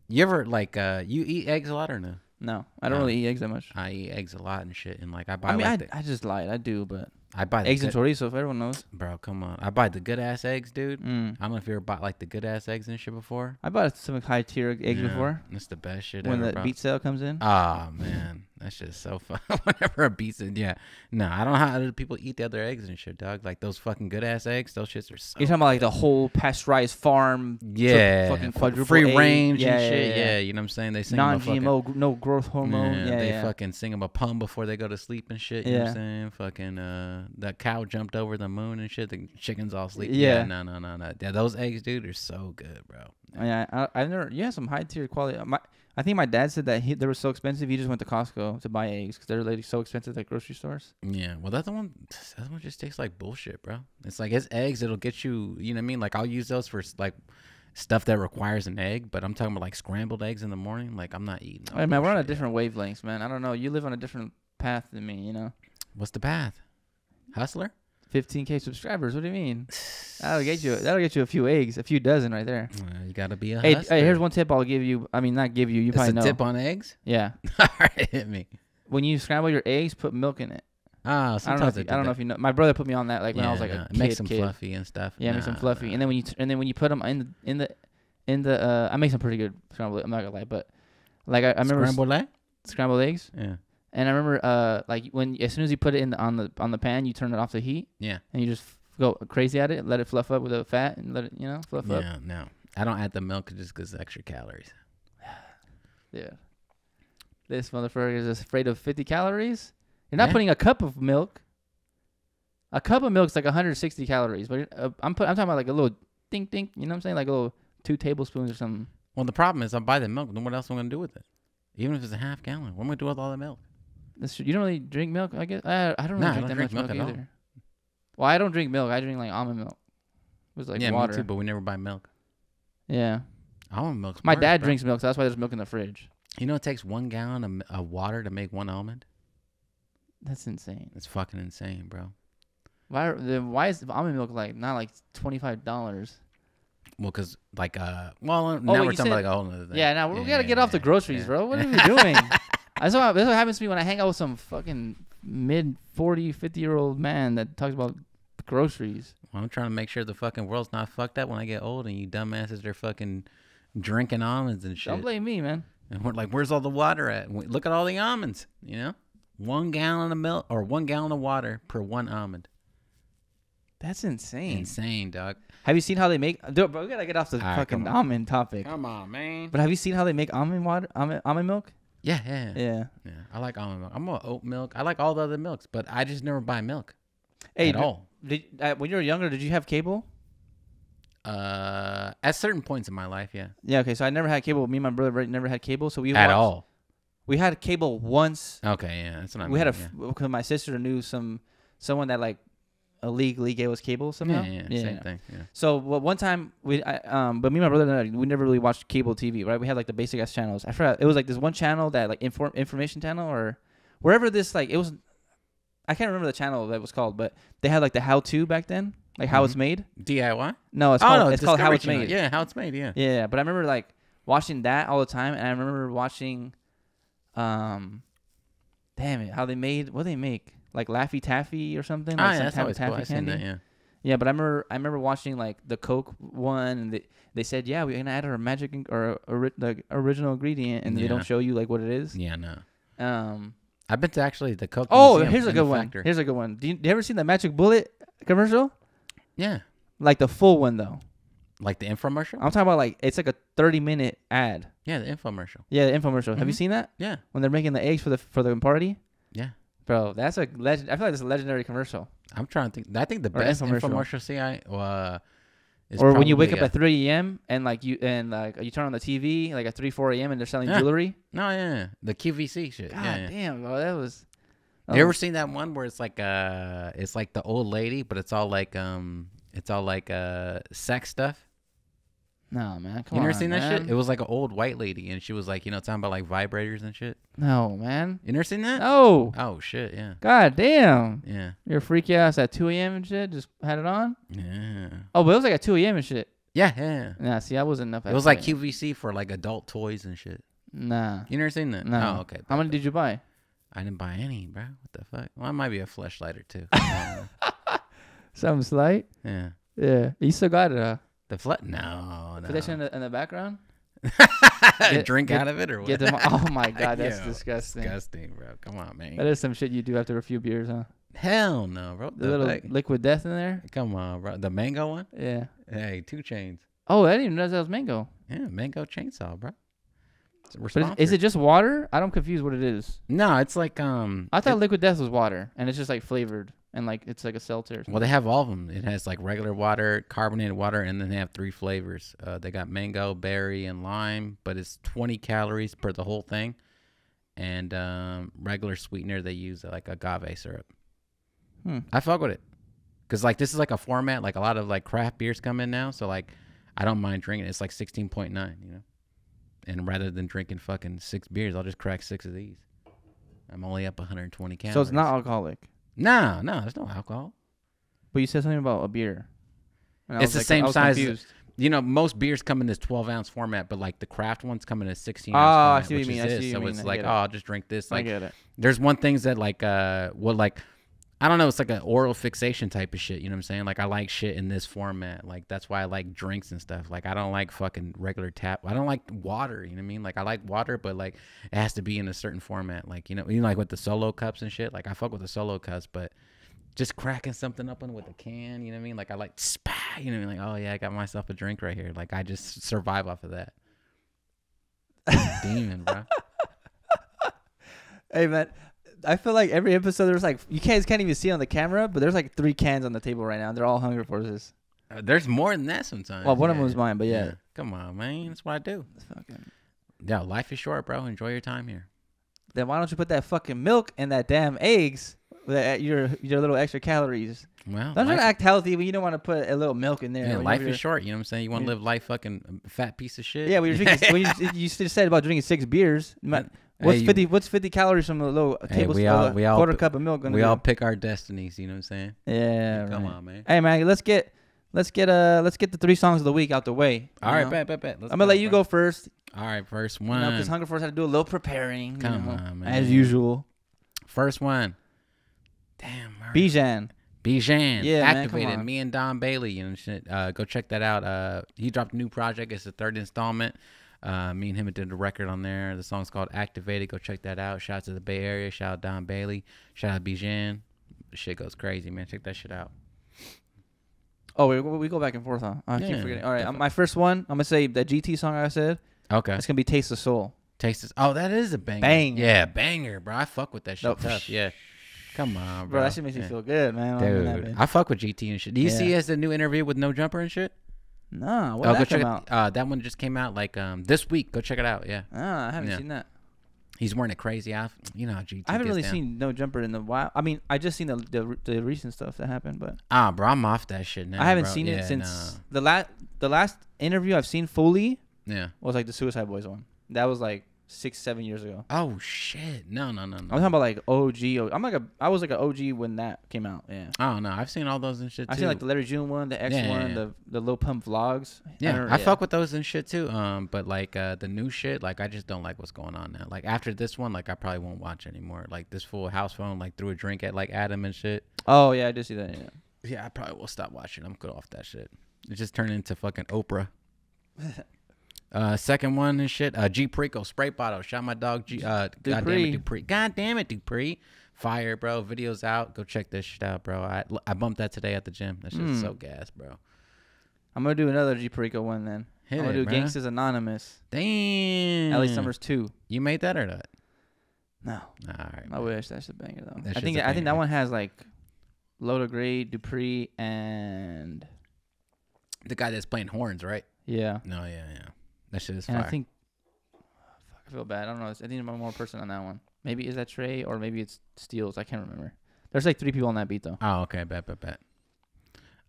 you ever like uh, you eat eggs a lot or no? No, I don't no. really eat eggs that much. I eat eggs a lot and shit, and like I buy. I mean, like I, the, I just lied. I do, but I buy the eggs good, and chorizo. If everyone knows, bro, come on. I buy the good ass eggs, dude. Mm. I don't know if you ever bought like the good ass eggs and shit before. I bought some high tier eggs yeah, before. That's the best shit. When ever, the bro. beat sale comes in. Oh man, that's just so fun. Whenever a beat's in, yeah. No, I don't know how other people eat the other eggs and shit, dog. Like those fucking good ass eggs. Those shits are so. You're talking good. about like the whole pasteurized farm. Yeah. Fucking quadruple free egg. range yeah, and yeah, shit. Yeah, yeah. yeah, you know what I'm saying? They sing non G M O, no growth hormone. Yeah, yeah they yeah. fucking sing them a pun before they go to sleep and shit. You yeah. know what I'm saying? Fucking. uh The cow jumped over the moon and shit. The chicken's all sleeping. Yeah. yeah, no, no, no, no. Yeah, those eggs, dude, are so good, bro. Yeah, I, I, I've never. Yeah, some high tier quality. My, I think my dad said that he, they were so expensive. He just went to Costco to buy eggs because they're like so expensive at grocery stores. Yeah, well, that one, that one just tastes like bullshit, bro. It's like it's eggs. It'll get you. You know what I mean? Like I'll use those for like stuff that requires an egg, but I'm talking about like scrambled eggs in the morning. Like I'm not eating. All right, man, we're on a different yet. wavelengths, man. I don't know. You live on a different path than me. You know. What's the path? Hustler, fifteen K subscribers. What do you mean? That'll get you. That'll get you a few eggs, a few dozen right there. Uh, you gotta be a hey, hustler. Hey, here's one tip I'll give you. I mean, not give you. You it's probably a know. Tip on eggs. Yeah. All right, hit me. When you scramble your eggs, put milk in it. Oh, sometimes I don't know. If you, I don't know if you know. My brother put me on that. Like when yeah, I was like no, a kid. Make some kid. fluffy and stuff. Yeah, no, make some fluffy. No. And then when you t and then when you put them in the in the in the uh, I make some pretty good scrambled. I'm not gonna lie, but like I, I remember scrambled egg? Scrambled eggs. Yeah. And I remember, uh, like when as soon as you put it in the, on the on the pan, you turn it off the heat. Yeah. And you just go crazy at it, let it fluff up with the fat, and let it, you know, fluff yeah, up. Yeah, no, I don't add the milk just because extra calories. yeah. This motherfucker is afraid of fifty calories. You're not yeah. putting a cup of milk. A cup of milk's like one hundred sixty calories, but uh, I'm put, I'm talking about like a little dink dink. You know what I'm saying? Like a little two tablespoons or something. Well, the problem is I buy the milk. Then what else am I gonna do with it? Even if it's a half gallon, what am I gonna do with all the milk? This, you don't really drink milk, I guess. I, I don't really nah, drink I don't that drink much milk, milk either. All. Well, I don't drink milk. I drink like almond milk. It was like yeah, water. Me too, but we never buy milk. Yeah. Almond milk's My dad bro. drinks milk, so that's why there's milk in the fridge. You know it takes one gallon of, of water to make one almond? That's insane. That's fucking insane, bro. Why then why is almond milk like not like twenty-five dollars? Well, because, like, uh, well, oh, now wait, we're talking said, about like a whole other thing. Yeah, now we yeah, got to get yeah, off the groceries, yeah. bro. What are you doing? That's what, that's what happens to me when I hang out with some fucking mid forty, fifty year old man that talks about groceries. Well, I'm trying to make sure the fucking world's not fucked up when I get old and you dumbasses are fucking drinking almonds and shit. Don't blame me, man. And we're like, where's all the water at? Look at all the almonds, you know? One gallon of milk or one gallon of water per one almond. That's insane. Insane, dog. Have you seen how they make... Dude, bro, we gotta get off the right, fucking almond topic. Come on, man. But have you seen how they make almond water, almond, almond milk? Yeah, yeah, yeah. Yeah. Yeah. I like almond milk. I'm on oat milk. I like all the other milks, but I just never buy milk hey, at did, all. Did, uh, when you were younger, did you have cable? Uh, At certain points in my life, yeah. Yeah, okay. So I never had cable. Me and my brother never had cable. So we At watched, all? We had cable once. Okay, yeah. That's what I mean. We had a... Yeah. Because my sister knew some someone that like... illegally gave us cable somehow. Yeah, yeah, yeah same yeah. thing. Yeah. So well, one time we, I, um, but me and my brother and I, we never really watched cable T V, right? We had like the basic ass channels. I forgot it was like this one channel that like inform information channel or wherever this like it was. I can't remember the channel that it was called, but they had like the how to back then, like how mm-hmm. it's made. D I Y. No, it's oh, called no, it's Discovery called how it's made. Channel. Yeah, how it's made. Yeah. Yeah, but I remember like watching that all the time, and I remember watching, um, damn it, how they made what they make. Like Laffy Taffy or something. Like oh, yeah, that's always cool. I've seen that, yeah. Yeah, but I remember, I remember watching like the Coke one, and they, they said, yeah, we're going to add our magic or our, the original ingredient, and yeah. they don't show you like what it is. Yeah, no. Um, I've been to actually the Coke Oh, museum here's a good one. Here's a good one. Do you, you ever seen the Magic Bullet commercial? Yeah. Like the full one, though. Like the infomercial? I'm talking about like, it's like a thirty minute ad. Yeah, the infomercial. Yeah, the infomercial. Mm-hmm. Have you seen that? Yeah. When they're making the eggs for the for the party? Yeah. Bro, that's a legend. I feel like that's a legendary commercial. I'm trying to think. I think the or best infomercial, infomercial see, I, uh, is or when you wake a, up at three A M and like you and like you turn on the T V like at three, four A M and they're selling yeah. jewelry. No, yeah, yeah, the Q V C shit. God yeah, yeah. damn, bro, that was. Um, you ever seen that one where it's like uh, it's like the old lady, but it's all like um, it's all like uh, sex stuff. No, man. Come you never on, seen that man. Shit? It was like an old white lady, and she was like, you know, talking about like vibrators and shit. No, man. You never seen that? No. Oh, shit, yeah. God damn. Yeah. You're a freaky ass at two A M and shit? Just had it on? Yeah. Oh, but it was like at two A M and shit. Yeah, yeah. Nah, see, I wasn't up at it was like Q V C for like adult toys and shit. Nah. You never seen that? No. Nah. Oh, okay. How many did you buy? I didn't buy any, bro. What the fuck? Well, I might be a fleshlight or two. Something slight? Yeah. Yeah. You still got it, huh? The flat? No, no. Put that shit in the, in the background? get, drink get, out of it or what? Get them, oh, my God. That's Yo, disgusting. Disgusting, bro. Come on, man. That is some shit you do after a few beers, huh? Hell no, bro. The, the little like, liquid death in there? Come on, bro. The mango one? Yeah. Hey, two chains. Oh, I didn't even know that was mango. Yeah, mango chainsaw, bro. But is, is it just water? I don't confuse what it is. No, it's like... um. I thought it, liquid death was water, and it's just like flavored. And like it's like a seltzer. Well, they have all of them. It has like regular water, carbonated water, and then they have three flavors. Uh, they got mango, berry, and lime, but it's twenty calories per the whole thing. And um, regular sweetener, they use like agave syrup. Hmm. I fuck with it. Because like this is like a format, like a lot of like craft beers come in now. So like I don't mind drinking. It's like sixteen point nine, you know. And rather than drinking fucking six beers, I'll just crack six of these. I'm only up one hundred twenty calories. So it's not alcoholic. No, no, there's no alcohol. But you said something about a beer. It's the like, same size. Confused. You know, most beers come in this twelve ounce format, but like the craft ones come in a sixteen ounce format. Oh, I see what you mean. I see what you mean. So it's like, oh, I'll just drink this. Like, I get it. There's one things that like, uh, well, like, I don't know. It's like an oral fixation type of shit. You know what I'm saying? Like, I like shit in this format. Like, that's why I like drinks and stuff. Like, I don't like fucking regular tap. I don't like water. You know what I mean? Like, I like water, but like, it has to be in a certain format. Like, you know, you know, like with the solo cups and shit. Like, I fuck with the solo cups, but just cracking something up with a can. You know what I mean? Like, I like spa. You know what I mean? Like, oh yeah, I got myself a drink right here. Like, I just survive off of that. Demon, bro. Hey, man. I feel like every episode there's like you guys can't even see on the camera, but there's like three cans on the table right now. They're all Hunger Forces. Uh, there's more than that sometimes. Well, one yeah. of them was mine, but yeah. yeah. Come on, man, that's what I do. Fucking... Yeah, life is short, bro. Enjoy your time here. Then why don't you put that fucking milk and that damn eggs, that your your little extra calories? Well, don't life... try to act healthy when you don't want to put a little milk in there. Yeah, life is short. You know what I'm saying? You want to live life fucking fat piece of shit. Yeah, we were drinking. when you, you said about drinking six beers. You might... What's hey, fifty? You, what's fifty calories from a little hey, tablespoon, we all, we all, quarter cup of milk? Gonna we do? all pick our destinies. You know what I'm saying? Yeah. Like, come right. on, man. Hey, man, let's get, let's get, uh, let's get the three songs of the week out the way. All right, bet, bet, bet. I'm gonna go, let you bro. go first. All right, first one. Because you know, Hunger Force had to do a little preparing. Come you know, on, man. As usual. First one. Damn. Bijan. Bijan. Yeah, Activated. Man, Me and Don Bailey. You know, shit. Uh, go check that out. Uh, he dropped a new project. It's the third installment. Uh, me and him did a record on there. The song's called Activated. Go check that out. Shout out to the Bay Area. Shout out Don Bailey. Shout out Bijan. Shit goes crazy, man. Check that shit out. Oh, we, we go back and forth, huh? I yeah, keep forgetting. All right, um, my first one, I'm going to say that G T song I said. Okay. It's going to be Taste of Soul. Taste of Soul. Oh, that is a banger. Bang. Yeah, banger, bro. I fuck with that shit. Nope. Tough, yeah. Come on, bro. Bro, that shit makes yeah. you feel good, man. Dude, I, mean, I fuck with G T and shit. Do you yeah. see he has the new interview with No Jumper and shit? No, what oh, that go check it, out? Uh, that one just came out like um this week. Go check it out. Yeah. Oh, I haven't yeah. seen that. He's wearing a crazy outfit. You know how G T I haven't really down. seen No Jumper in the while. I mean, I just seen the the, the recent stuff that happened, but ah, bro, I'm off that shit now. I haven't bro. seen yeah, it since no. the last the last interview I've seen fully. Yeah, was like the Suicide Boys one. That was like six, seven years ago. Oh shit! No, no, no, no. I'm talking about like O G. I'm like a I was like an O G when that came out. Yeah. Oh no, I've seen all those and shit. Too. I seen like the Larry June one, the X yeah, one, yeah, yeah. the the Lil Pump vlogs. Yeah, I, I yeah. fuck with those and shit too. Um, but like uh, the new shit, like I just don't like what's going on now. Like after this one, like I probably won't watch anymore. Like this full house phone, like threw a drink at like Adam and shit. Oh yeah, I did see that. Yeah. Yeah, I probably will stop watching. I'm good off that shit. It just turned into fucking Oprah. Uh, second one and shit. Uh, G Perico spray bottle. Shot my dog. G. Uh, God damn it, Dupree. God damn it, Dupree. Fire, bro. Video's out. Go check this shit out, bro. I I bumped that today at the gym. That shit's mm. so gas, bro. I'm going to do another G Perico one then. Hit I'm going to do Gangsters Anonymous. Damn. At least numbers two. You made that or not? No. All right. I wish. That's a banger, though. I think, I think that one has, like, Loda Gray, Dupree, and... the guy that's playing horns, right? Yeah. No, yeah, yeah. That shit is fire. And I think... Oh, fuck, I feel bad. I don't know. I think I'm more person on that one. Maybe is that Trey or maybe it's Steels. I can't remember. There's, like, three people on that beat, though. Oh, okay. Bet, bet, bet.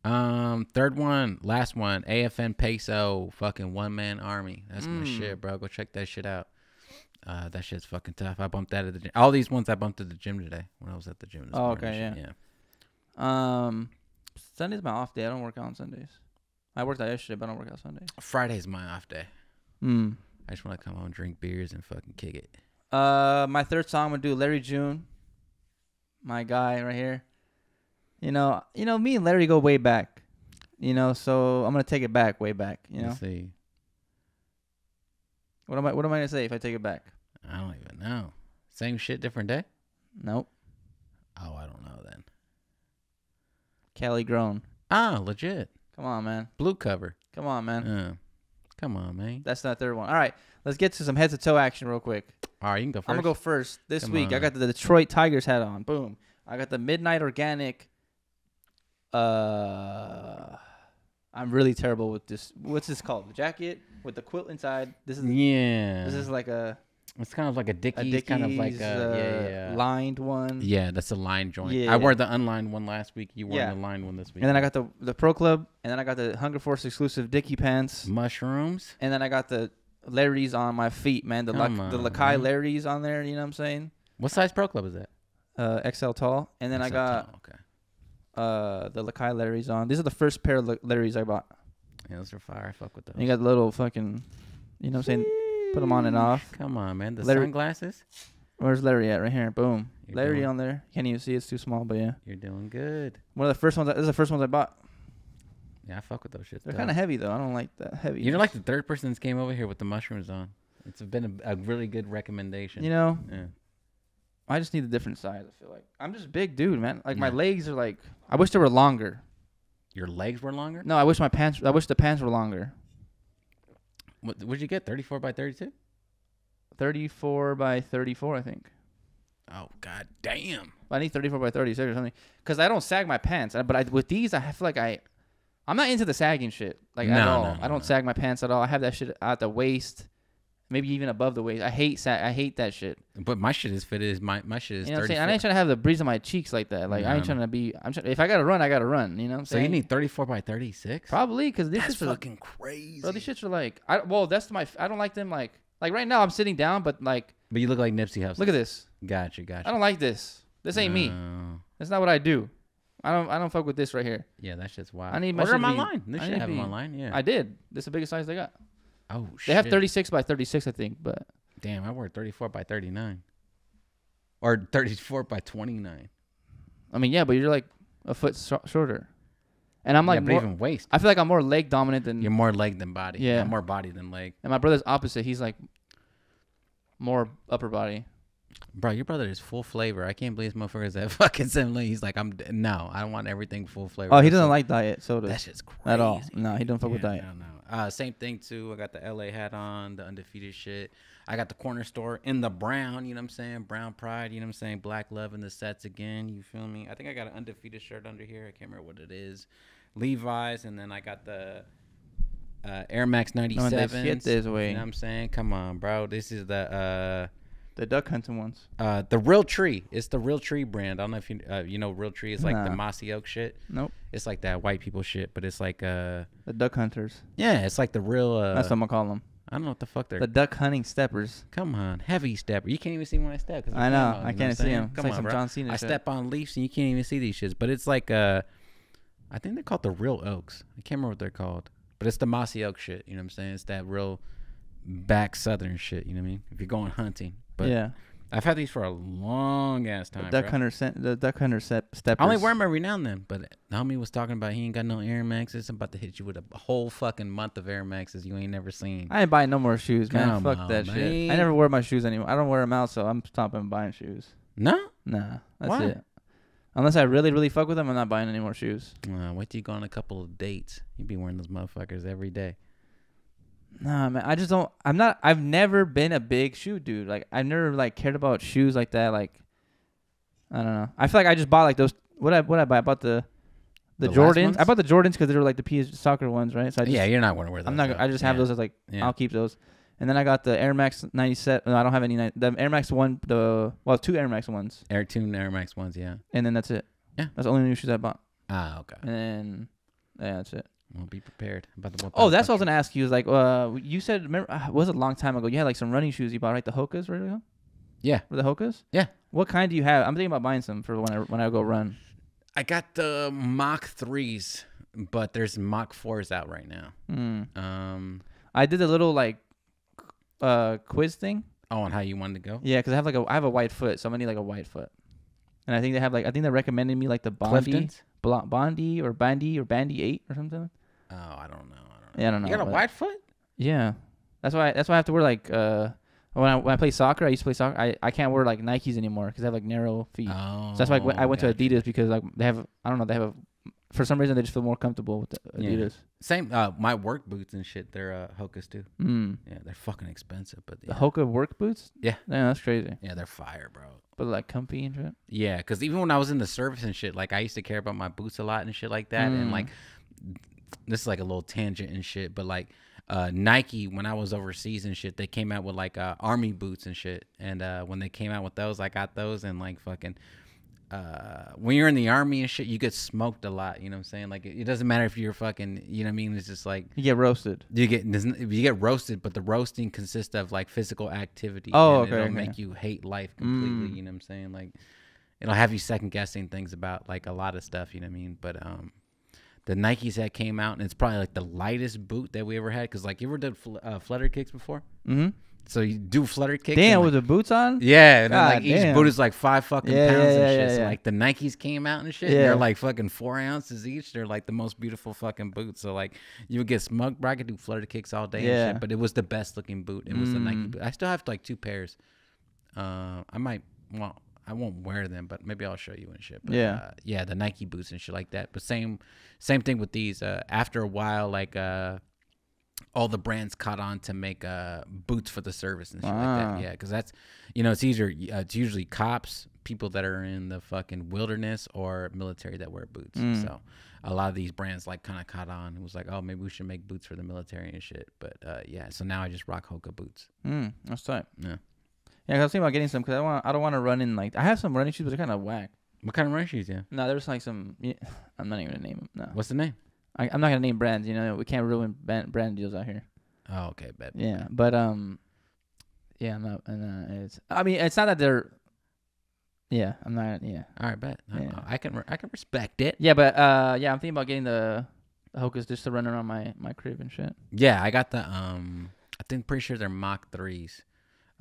Um, third one, last one, A F N Peso, fucking One Man Army. That's mm. my shit, bro. Go check that shit out. Uh, that shit's fucking tough. I bumped that at the gym. All these ones I bumped at the gym today when I was at the gym. This oh, morning. okay, yeah. yeah. Um, Sunday's my off day. I don't work out on Sundays. I worked out yesterday, but I don't work out Sundays. Friday's my off day. Mm. I just want to come home, drink beers, and fucking kick it. Uh, my third song would do Larry June, my guy right here. You know, you know, me and Larry go way back. You know, so I'm gonna take it back, way back. You know. Let's see. What am I? What am I gonna say if I take it back? I don't even know. Same shit, different day. Nope. Oh, I don't know then. Cali Grown. Ah, legit. Come on, man. Blue cover. Come on, man. Uh, come on, man. That's not the third one. All right, let's get to some head to toe action real quick. All right, you can go first. I'm gonna go first this come week. On. I got the Detroit Tigers hat on. Boom. I got the Midnight Organic. Uh, I'm really terrible with this. What's this called? The jacket with the quilt inside. This is yeah. This is like a. It's kind of like a Dickies, a Dickies kind of like a uh, yeah, yeah. lined one. Yeah, that's a lined joint. Yeah, I wore the unlined one last week. You wore yeah. the lined one this week. And then I got the the Pro Club, and then I got the Hunger Force exclusive Dickie pants. Mushrooms. And then I got the Larry's on my feet, man. The Come La on, the Lakai Larry's on there. You know what I'm saying? What size Pro Club is that? Uh, X L tall. And then X L I got. Tall, okay. Uh, the Lakai Larry's on. These are the first pair of Larry's I bought. Yeah, those are fire. I fuck with those. And you got the little fucking, you know what I'm saying? Sheesh. Put them on and off. Come on, man. The Larry. Sunglasses? Where's Larry at? Right here. Boom. You're Larry doing... on there. Can't even see. It's too small, but yeah. You're doing good. One of the first ones. I, this is the first ones I bought. Yeah, I fuck with those shit. They're kind of heavy, though. I don't like that heavy. You're like the third person that's came over here with the mushrooms on. It's been a, a really good recommendation. You know? Yeah. I just need a different size, I feel like. I'm just a big dude, man. Like, yeah. my legs are, like... I wish they were longer. Your legs were longer? No, I wish my pants... I wish the pants were longer. What did you get? thirty-four by thirty-two? thirty-four by thirty-four, I think. Oh, god damn. I need thirty-four by thirty-six or something. Because I don't sag my pants. But I, with these, I feel like I... I'm not into the sagging shit. Like, no, at all. No, no, I don't no. sag my pants at all. I have that shit at the waist... Maybe even above the waist. I hate sa I hate that shit. But my shit is fitted. My my shit is. You know what I'm saying? I ain't trying to have the breeze on my cheeks like that. Like no, I ain't trying to be. I'm trying, if I gotta run, I gotta run. You know what I'm so saying? So you need thirty-four by thirty-six. Probably because this is fucking crazy. Bro, these shits are like. I well, that's my. I don't like them like like right now. I'm sitting down, but like. But you look like Nipsey Hussle. Look at this. Gotcha, gotcha. I don't like this. This ain't no. me. That's not what I do. I don't. I don't fuck with this right here. Yeah, that shit's wild. I need my. Order them online. They should have them online. Yeah. I did. This is the biggest size they got. Oh shit! They have thirty-six by thirty-six, I think. But damn, I wore thirty-four by thirty-nine, or thirty-four by twenty-nine. I mean, yeah, but you're like a foot sh shorter, and I'm yeah, like but more, even waist. I feel like I'm more leg dominant than you're more leg than body. Yeah, I'm more body than leg. And my brother's opposite. He's like more upper body. Bro, your brother is full flavor. I can't believe this motherfucker is that fucking similar. He's like, I'm no, I don't want everything full flavor. Oh, he doesn't like diet sodas. That shit's crazy. At all. No, he don't fuck yeah, with diet. I don't know. Uh, same thing too. I got the L A hat on, the undefeated shit. I got the corner store in the brown. You know what I'm saying? Brown pride. You know what I'm saying? Black love in the sets again. You feel me? I think I got an undefeated shirt under here. I can't remember what it is. Levi's, and then I got the. Uh, Air Max ninety-seven. No, this way. You know what I'm saying? Come on, bro. This is the. Uh, The duck hunting ones. Uh, the Real Tree. It's the Real Tree brand. I don't know if you uh, you know Real Tree. It's like nah. the mossy oak shit. Nope. It's like that white people shit, but it's like uh the duck hunters. Yeah, it's like the real. Uh, That's what I'm gonna call them. I don't know what the fuck they're. The duck hunting steppers. Come on, heavy stepper. You can't even see when I step. I know. Camo, I can't see them. Come it's like on, some John Cena I shit. Step on leaves and you can't even see these shits. But it's like uh, I think they're called the Real Oaks. I can't remember what they're called, but it's the mossy oak shit. You know what I'm saying? It's that real back southern shit. You know what I mean? If you're going hunting. But yeah, I've had these for a long ass time. The duck bro. hunter, sent, the duck hunter step steppers. I only wear them every now and then. But the homie was talking about he ain't got no Air Maxes. I'm about to hit you with a whole fucking month of Air Maxes you ain't never seen. I ain't buying no more shoes, man. Come Fuck on, that man. shit. I never wear my shoes anymore. I don't wear them out, so I'm stopping buying shoes. No, nah, that's Why? it. Unless I really, really fuck with them, I'm not buying any more shoes. Uh, wait till you go on a couple of dates. You'd be wearing those motherfuckers every day. Nah, man. I just don't. I'm not. I've never been a big shoe dude. Like, I've never like cared about shoes like that. Like, I don't know. I feel like I just bought like those. What I what I buy? I bought the the, the Jordans. I bought the Jordans because they were like the P S soccer ones, right? So I just, yeah, you're not going to wear those. I'm not. Though. I just have yeah. those. I was like, yeah. I'll keep those. And then I got the Air Max ninety-seven. No, I don't have any. The Air Max one, the well, two Air Max ones. Air two Air Max ones, yeah. And then that's it. Yeah, that's the only new shoes I bought. Ah, okay. And then, yeah, that's it. Well, be prepared about the. Oh, that's what I was gonna ask you. Is like, uh, you said, remember, uh, it was a long time ago. You had like some running shoes you bought, right? The Hokas, right? Yeah. Were the Hokas? Yeah. What kind do you have? I'm thinking about buying some for when I when I go run. I got the Mach threes, but there's Mach fours out right now. Mm. Um, I did a little like. Uh, quiz thing. Oh, on how you wanted to go? Yeah, because I have like a I have a white foot, so I'm gonna need like a white foot. And I think they have like I think they recommended me like the Bondi, Bondi or Bandy or Bandy eight or something. Oh, I don't know. I don't know. Yeah, I don't know. You got a white foot? Yeah, that's why. I, that's why I have to wear like uh when I when I play soccer, I used to play soccer. I, I can't wear like Nikes anymore because I have like narrow feet. Oh, so that's why I went, I went gotcha. to Adidas because like they have I don't know they have a for some reason they just feel more comfortable with the Adidas. Yeah. Same, uh, my work boots and shit, they're uh, Hokas too. Mm. Yeah, they're fucking expensive, but yeah. The Hoka work boots? Yeah. Yeah, that's crazy. Yeah, they're fire, bro. But like comfy and shit? Yeah, because even when I was in the service and shit, like I used to care about my boots a lot and shit like that. Mm. And like, this is like a little tangent and shit, but like uh, Nike, when I was overseas and shit, they came out with like uh, army boots and shit. And uh, when they came out with those, I got those and like fucking... Uh, when you're in the army and shit, you get smoked a lot. You know what I'm saying? Like, it, it doesn't matter if you're fucking, you know what I mean? It's just like... You get roasted. You get you get roasted, but the roasting consists of, like, physical activity. Oh, okay. It'll okay. make you hate life completely, mm. you know what I'm saying? Like, it'll have you second-guessing things about, like, a lot of stuff, you know what I mean? But um, the Nikes that came out, and it's probably, like, the lightest boot that we ever had. Because, like, you ever did fl uh, flutter kicks before? Mm-hmm. So you do flutter kicks. Damn, like, with the boots on? Yeah. And God, like each damn. boot is like five fucking yeah, pounds yeah, and shit. Yeah, yeah. So like the Nikes came out and shit. Yeah. And they're like fucking four ounces each. They're like the most beautiful fucking boots. So like you would get smug, bro. I could do flutter kicks all day yeah. and shit. But it was the best looking boot. It was mm. the Nike boot. I still have like two pairs. Uh, I might, well, I won't wear them, but maybe I'll show you and shit. But, yeah. Uh, yeah, the Nike boots and shit like that. But same, same thing with these. Uh, after a while, like... Uh, all the brands caught on to make uh, boots for the service and shit wow. like that. Yeah, because that's, you know, it's easier. Uh, it's usually cops, people that are in the fucking wilderness or military that wear boots. Mm. So a lot of these brands like kind of caught on. It was like, oh, maybe we should make boots for the military and shit. But uh, yeah, so now I just rock Hoka boots. Mm, that's tight. Yeah. Yeah, cause I was thinking about getting some because I, want, I don't want to run in like, I have some running shoes, but they're kind of whack. What kind of running shoes, yeah? No, there's like some, yeah, I'm not even going to name them. No. What's the name? I, I'm not gonna name brands, you know. We can't ruin brand deals out here. Oh, okay, bet. Yeah, but um, yeah, I'm not. And uh, it's. I mean, it's not that they're. Yeah, I'm not. Yeah. All right, bet. I, yeah. I can. I can respect it. Yeah, but uh, yeah, I'm thinking about getting the, the Hokas just to run around my my crib and shit. Yeah, I got the um. I think pretty sure they're Mach threes.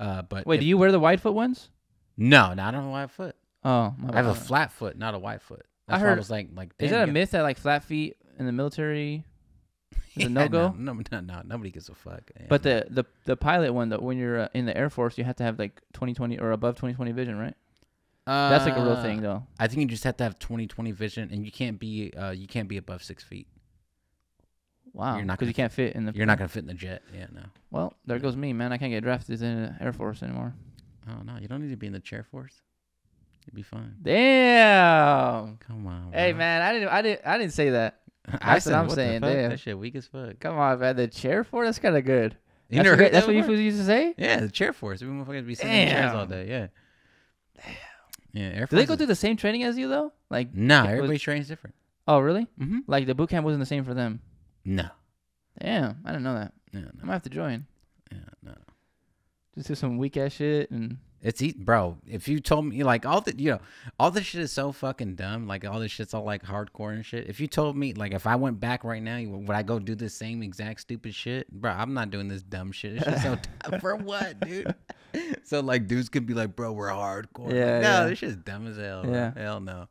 Uh, but wait, if, do you wear the wide foot ones? No, no, I don't have a wide foot. Oh, my I have a flat foot, not a wide foot. That's I heard. Why I was like, like, is that a myth that like flat feet? In the military, it's a no go. No, no, no, no, nobody gives a fuck. Yeah, but the, the the pilot one, though, when you're uh, in the Air Force, you have to have like twenty twenty or above twenty twenty vision, right? Uh, That's like a real thing, though. I think you just have to have twenty twenty vision, and you can't be uh you can't be above six feet. Wow, because you can't fit in the. You're not gonna fit in the jet. Yeah, no. Well, there goes me, man. I can't get drafted in the Air Force anymore. Oh no, you don't need to be in the chair force. You'd be fine. Damn. Come on. Hey, bro. Man, I didn't, I didn't, I didn't say that. That's I said, what I'm what saying, damn. That shit weak as fuck. Come on, man. The chair force, that's kind of good. You that's never heard that's that what you used to say? Yeah, the chair force. We motherfuckers be sitting in chairs all day. Yeah. Damn. Yeah. Air Do they go through the same training as you though? Like, nah, everybody's training's different. Oh, really? Mm-hmm. Like the boot camp wasn't the same for them. No. Damn, I didn't know that. Yeah, no. I'm gonna have to join. Yeah, no. Just do some weak ass shit and. It's easy, bro. If you told me like all the you know all this shit is so fucking dumb. Like all this shit's all like hardcore and shit. If you told me like if I went back right now, would I go do the same exact stupid shit, bro? I'm not doing this dumb shit. It's just so dumb for what, dude? So like dudes could be like, bro, we're hardcore. Yeah, like, no, yeah. This shit's dumb as hell. Yeah, bro. Hell no.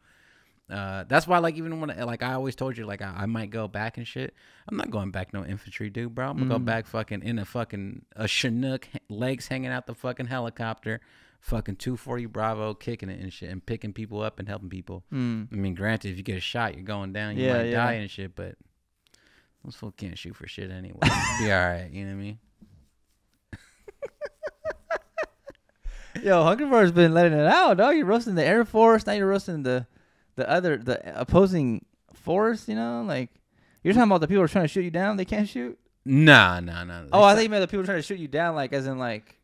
Uh, that's why like even when like I always told you like I, I might go back and shit. I'm not going back no infantry dude, bro. I'm gonna mm. go back fucking in a fucking a Chinook, legs hanging out the fucking helicopter. fucking two forty Bravo, kicking it and shit, and picking people up and helping people. Mm. I mean, granted, if you get a shot, you're going down, you yeah, might yeah. die and shit, but those folks can't shoot for shit anyway. Be all right, you know what I mean? Yo, Hunger Force has been letting it out, dog. You're roasting the Air Force. Now you're roasting the, the other, the opposing force. You know, like you're talking about the people who are trying to shoot you down. They can't shoot. Nah, nah, nah. Oh, I think you meant the people trying to shoot you down, like as in like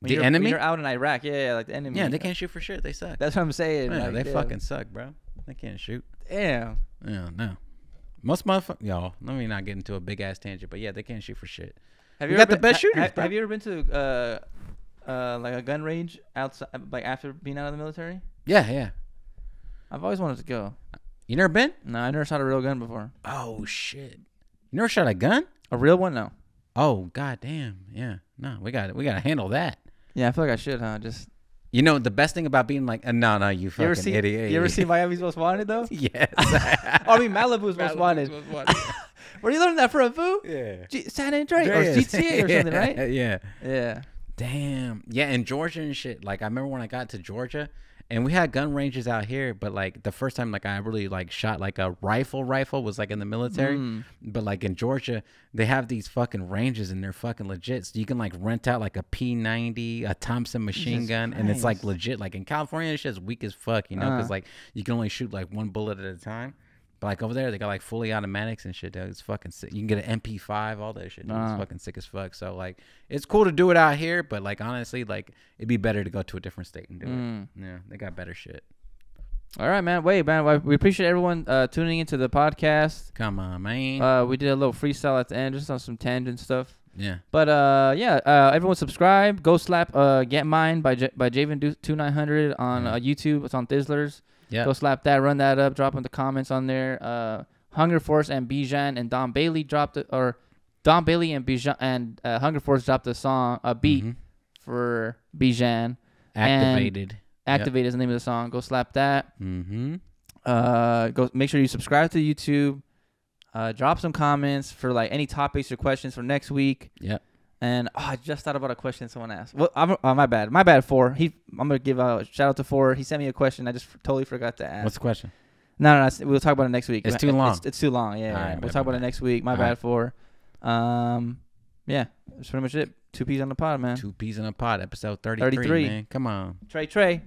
when the you're, enemy. When you're out in Iraq, yeah, yeah, like the enemy. Yeah, they can't shoot for shit. They suck. That's what I'm saying. Yeah, like, they damn. fucking suck, bro. They can't shoot. Damn. Yeah, no. Most motherfuckers, y'all. Let me not get into a big ass tangent, but yeah, they can't shoot for shit. Have you, you ever got been, the best shooters? Ha, bro. Have you ever been to? Uh, Uh, like a gun range outside, like after being out of the military? Yeah, yeah. I've always wanted to go. You never been? No, I never shot a real gun before. Oh shit! You never shot a gun? A real one? No. Oh goddamn! Yeah, no, we got we got to handle that. Yeah, I feel like I should, huh? Just. You know the best thing about being like, uh, no, no, you fucking you ever see, idiot. You ever see Miami's Most Wanted though? Yes. I mean Malibu's, Malibu's Most Wanted. Most wanted. Where you learning that from, fool? Yeah. G San Andreas or G T A or something, yeah, right? Yeah. Yeah. Damn. Yeah, in Georgia and shit. Like, I remember when I got to Georgia, and we had gun ranges out here, but, like, the first time, like, I really, like, shot, like, a rifle rifle was, like, in the military. Mm. But, like, in Georgia, they have these fucking ranges, and they're fucking legit. So you can, like, rent out, like, a P ninety, a Thompson machine Jesus gun, Christ. and it's, like, legit. Like, in California, this shit's weak as fuck, you know, because, uh. like, you can only shoot, like, one bullet at a time. But, like, over there, they got, like, fully automatics and shit, dude. It's fucking sick. You can get an M P five, all that shit. Dude. It's uh, fucking sick as fuck. So, like, it's cool to do it out here, but, like, honestly, like, it'd be better to go to a different state and do mm. it. Yeah, they got better shit. All right, man. Wait, man. We appreciate everyone uh, tuning into the podcast. Come on, man. Uh, we did a little freestyle at the end, just on some tangent stuff. Yeah. But, uh, yeah, uh, everyone subscribe. Go slap uh, Get Mine by J by Javen two nine hundred on yeah. uh, YouTube. It's on Thizzlers. Yeah. Go slap that, run that up, drop in the comments on there. Uh, Hunger Force and Bijan and Don Bailey dropped it, or Don Bailey and Bijan and uh, Hunger Force dropped a song, a beat mm-hmm. for Bijan. Activated. Activated yep. is the name of the song. Go slap that. Mm-hmm. Uh, go make sure you subscribe to YouTube. Uh, drop some comments for like any topics or questions for next week. Yep. And oh, I just thought about a question someone asked. Well, I'm, oh, my bad. My bad, Four. He, I'm going to give a shout-out to Four. He sent me a question. I just f totally forgot to ask. What's the question? No, no, no. We'll talk about it next week. It's too long. It's, it's too long, yeah. Right, we'll talk about it next week. My bad, Four. Um, yeah, that's pretty much it. Two peas on the pod, man. Two peas on the pod, episode thirty-three, thirty-three. Man. Come on. Trey, Trey.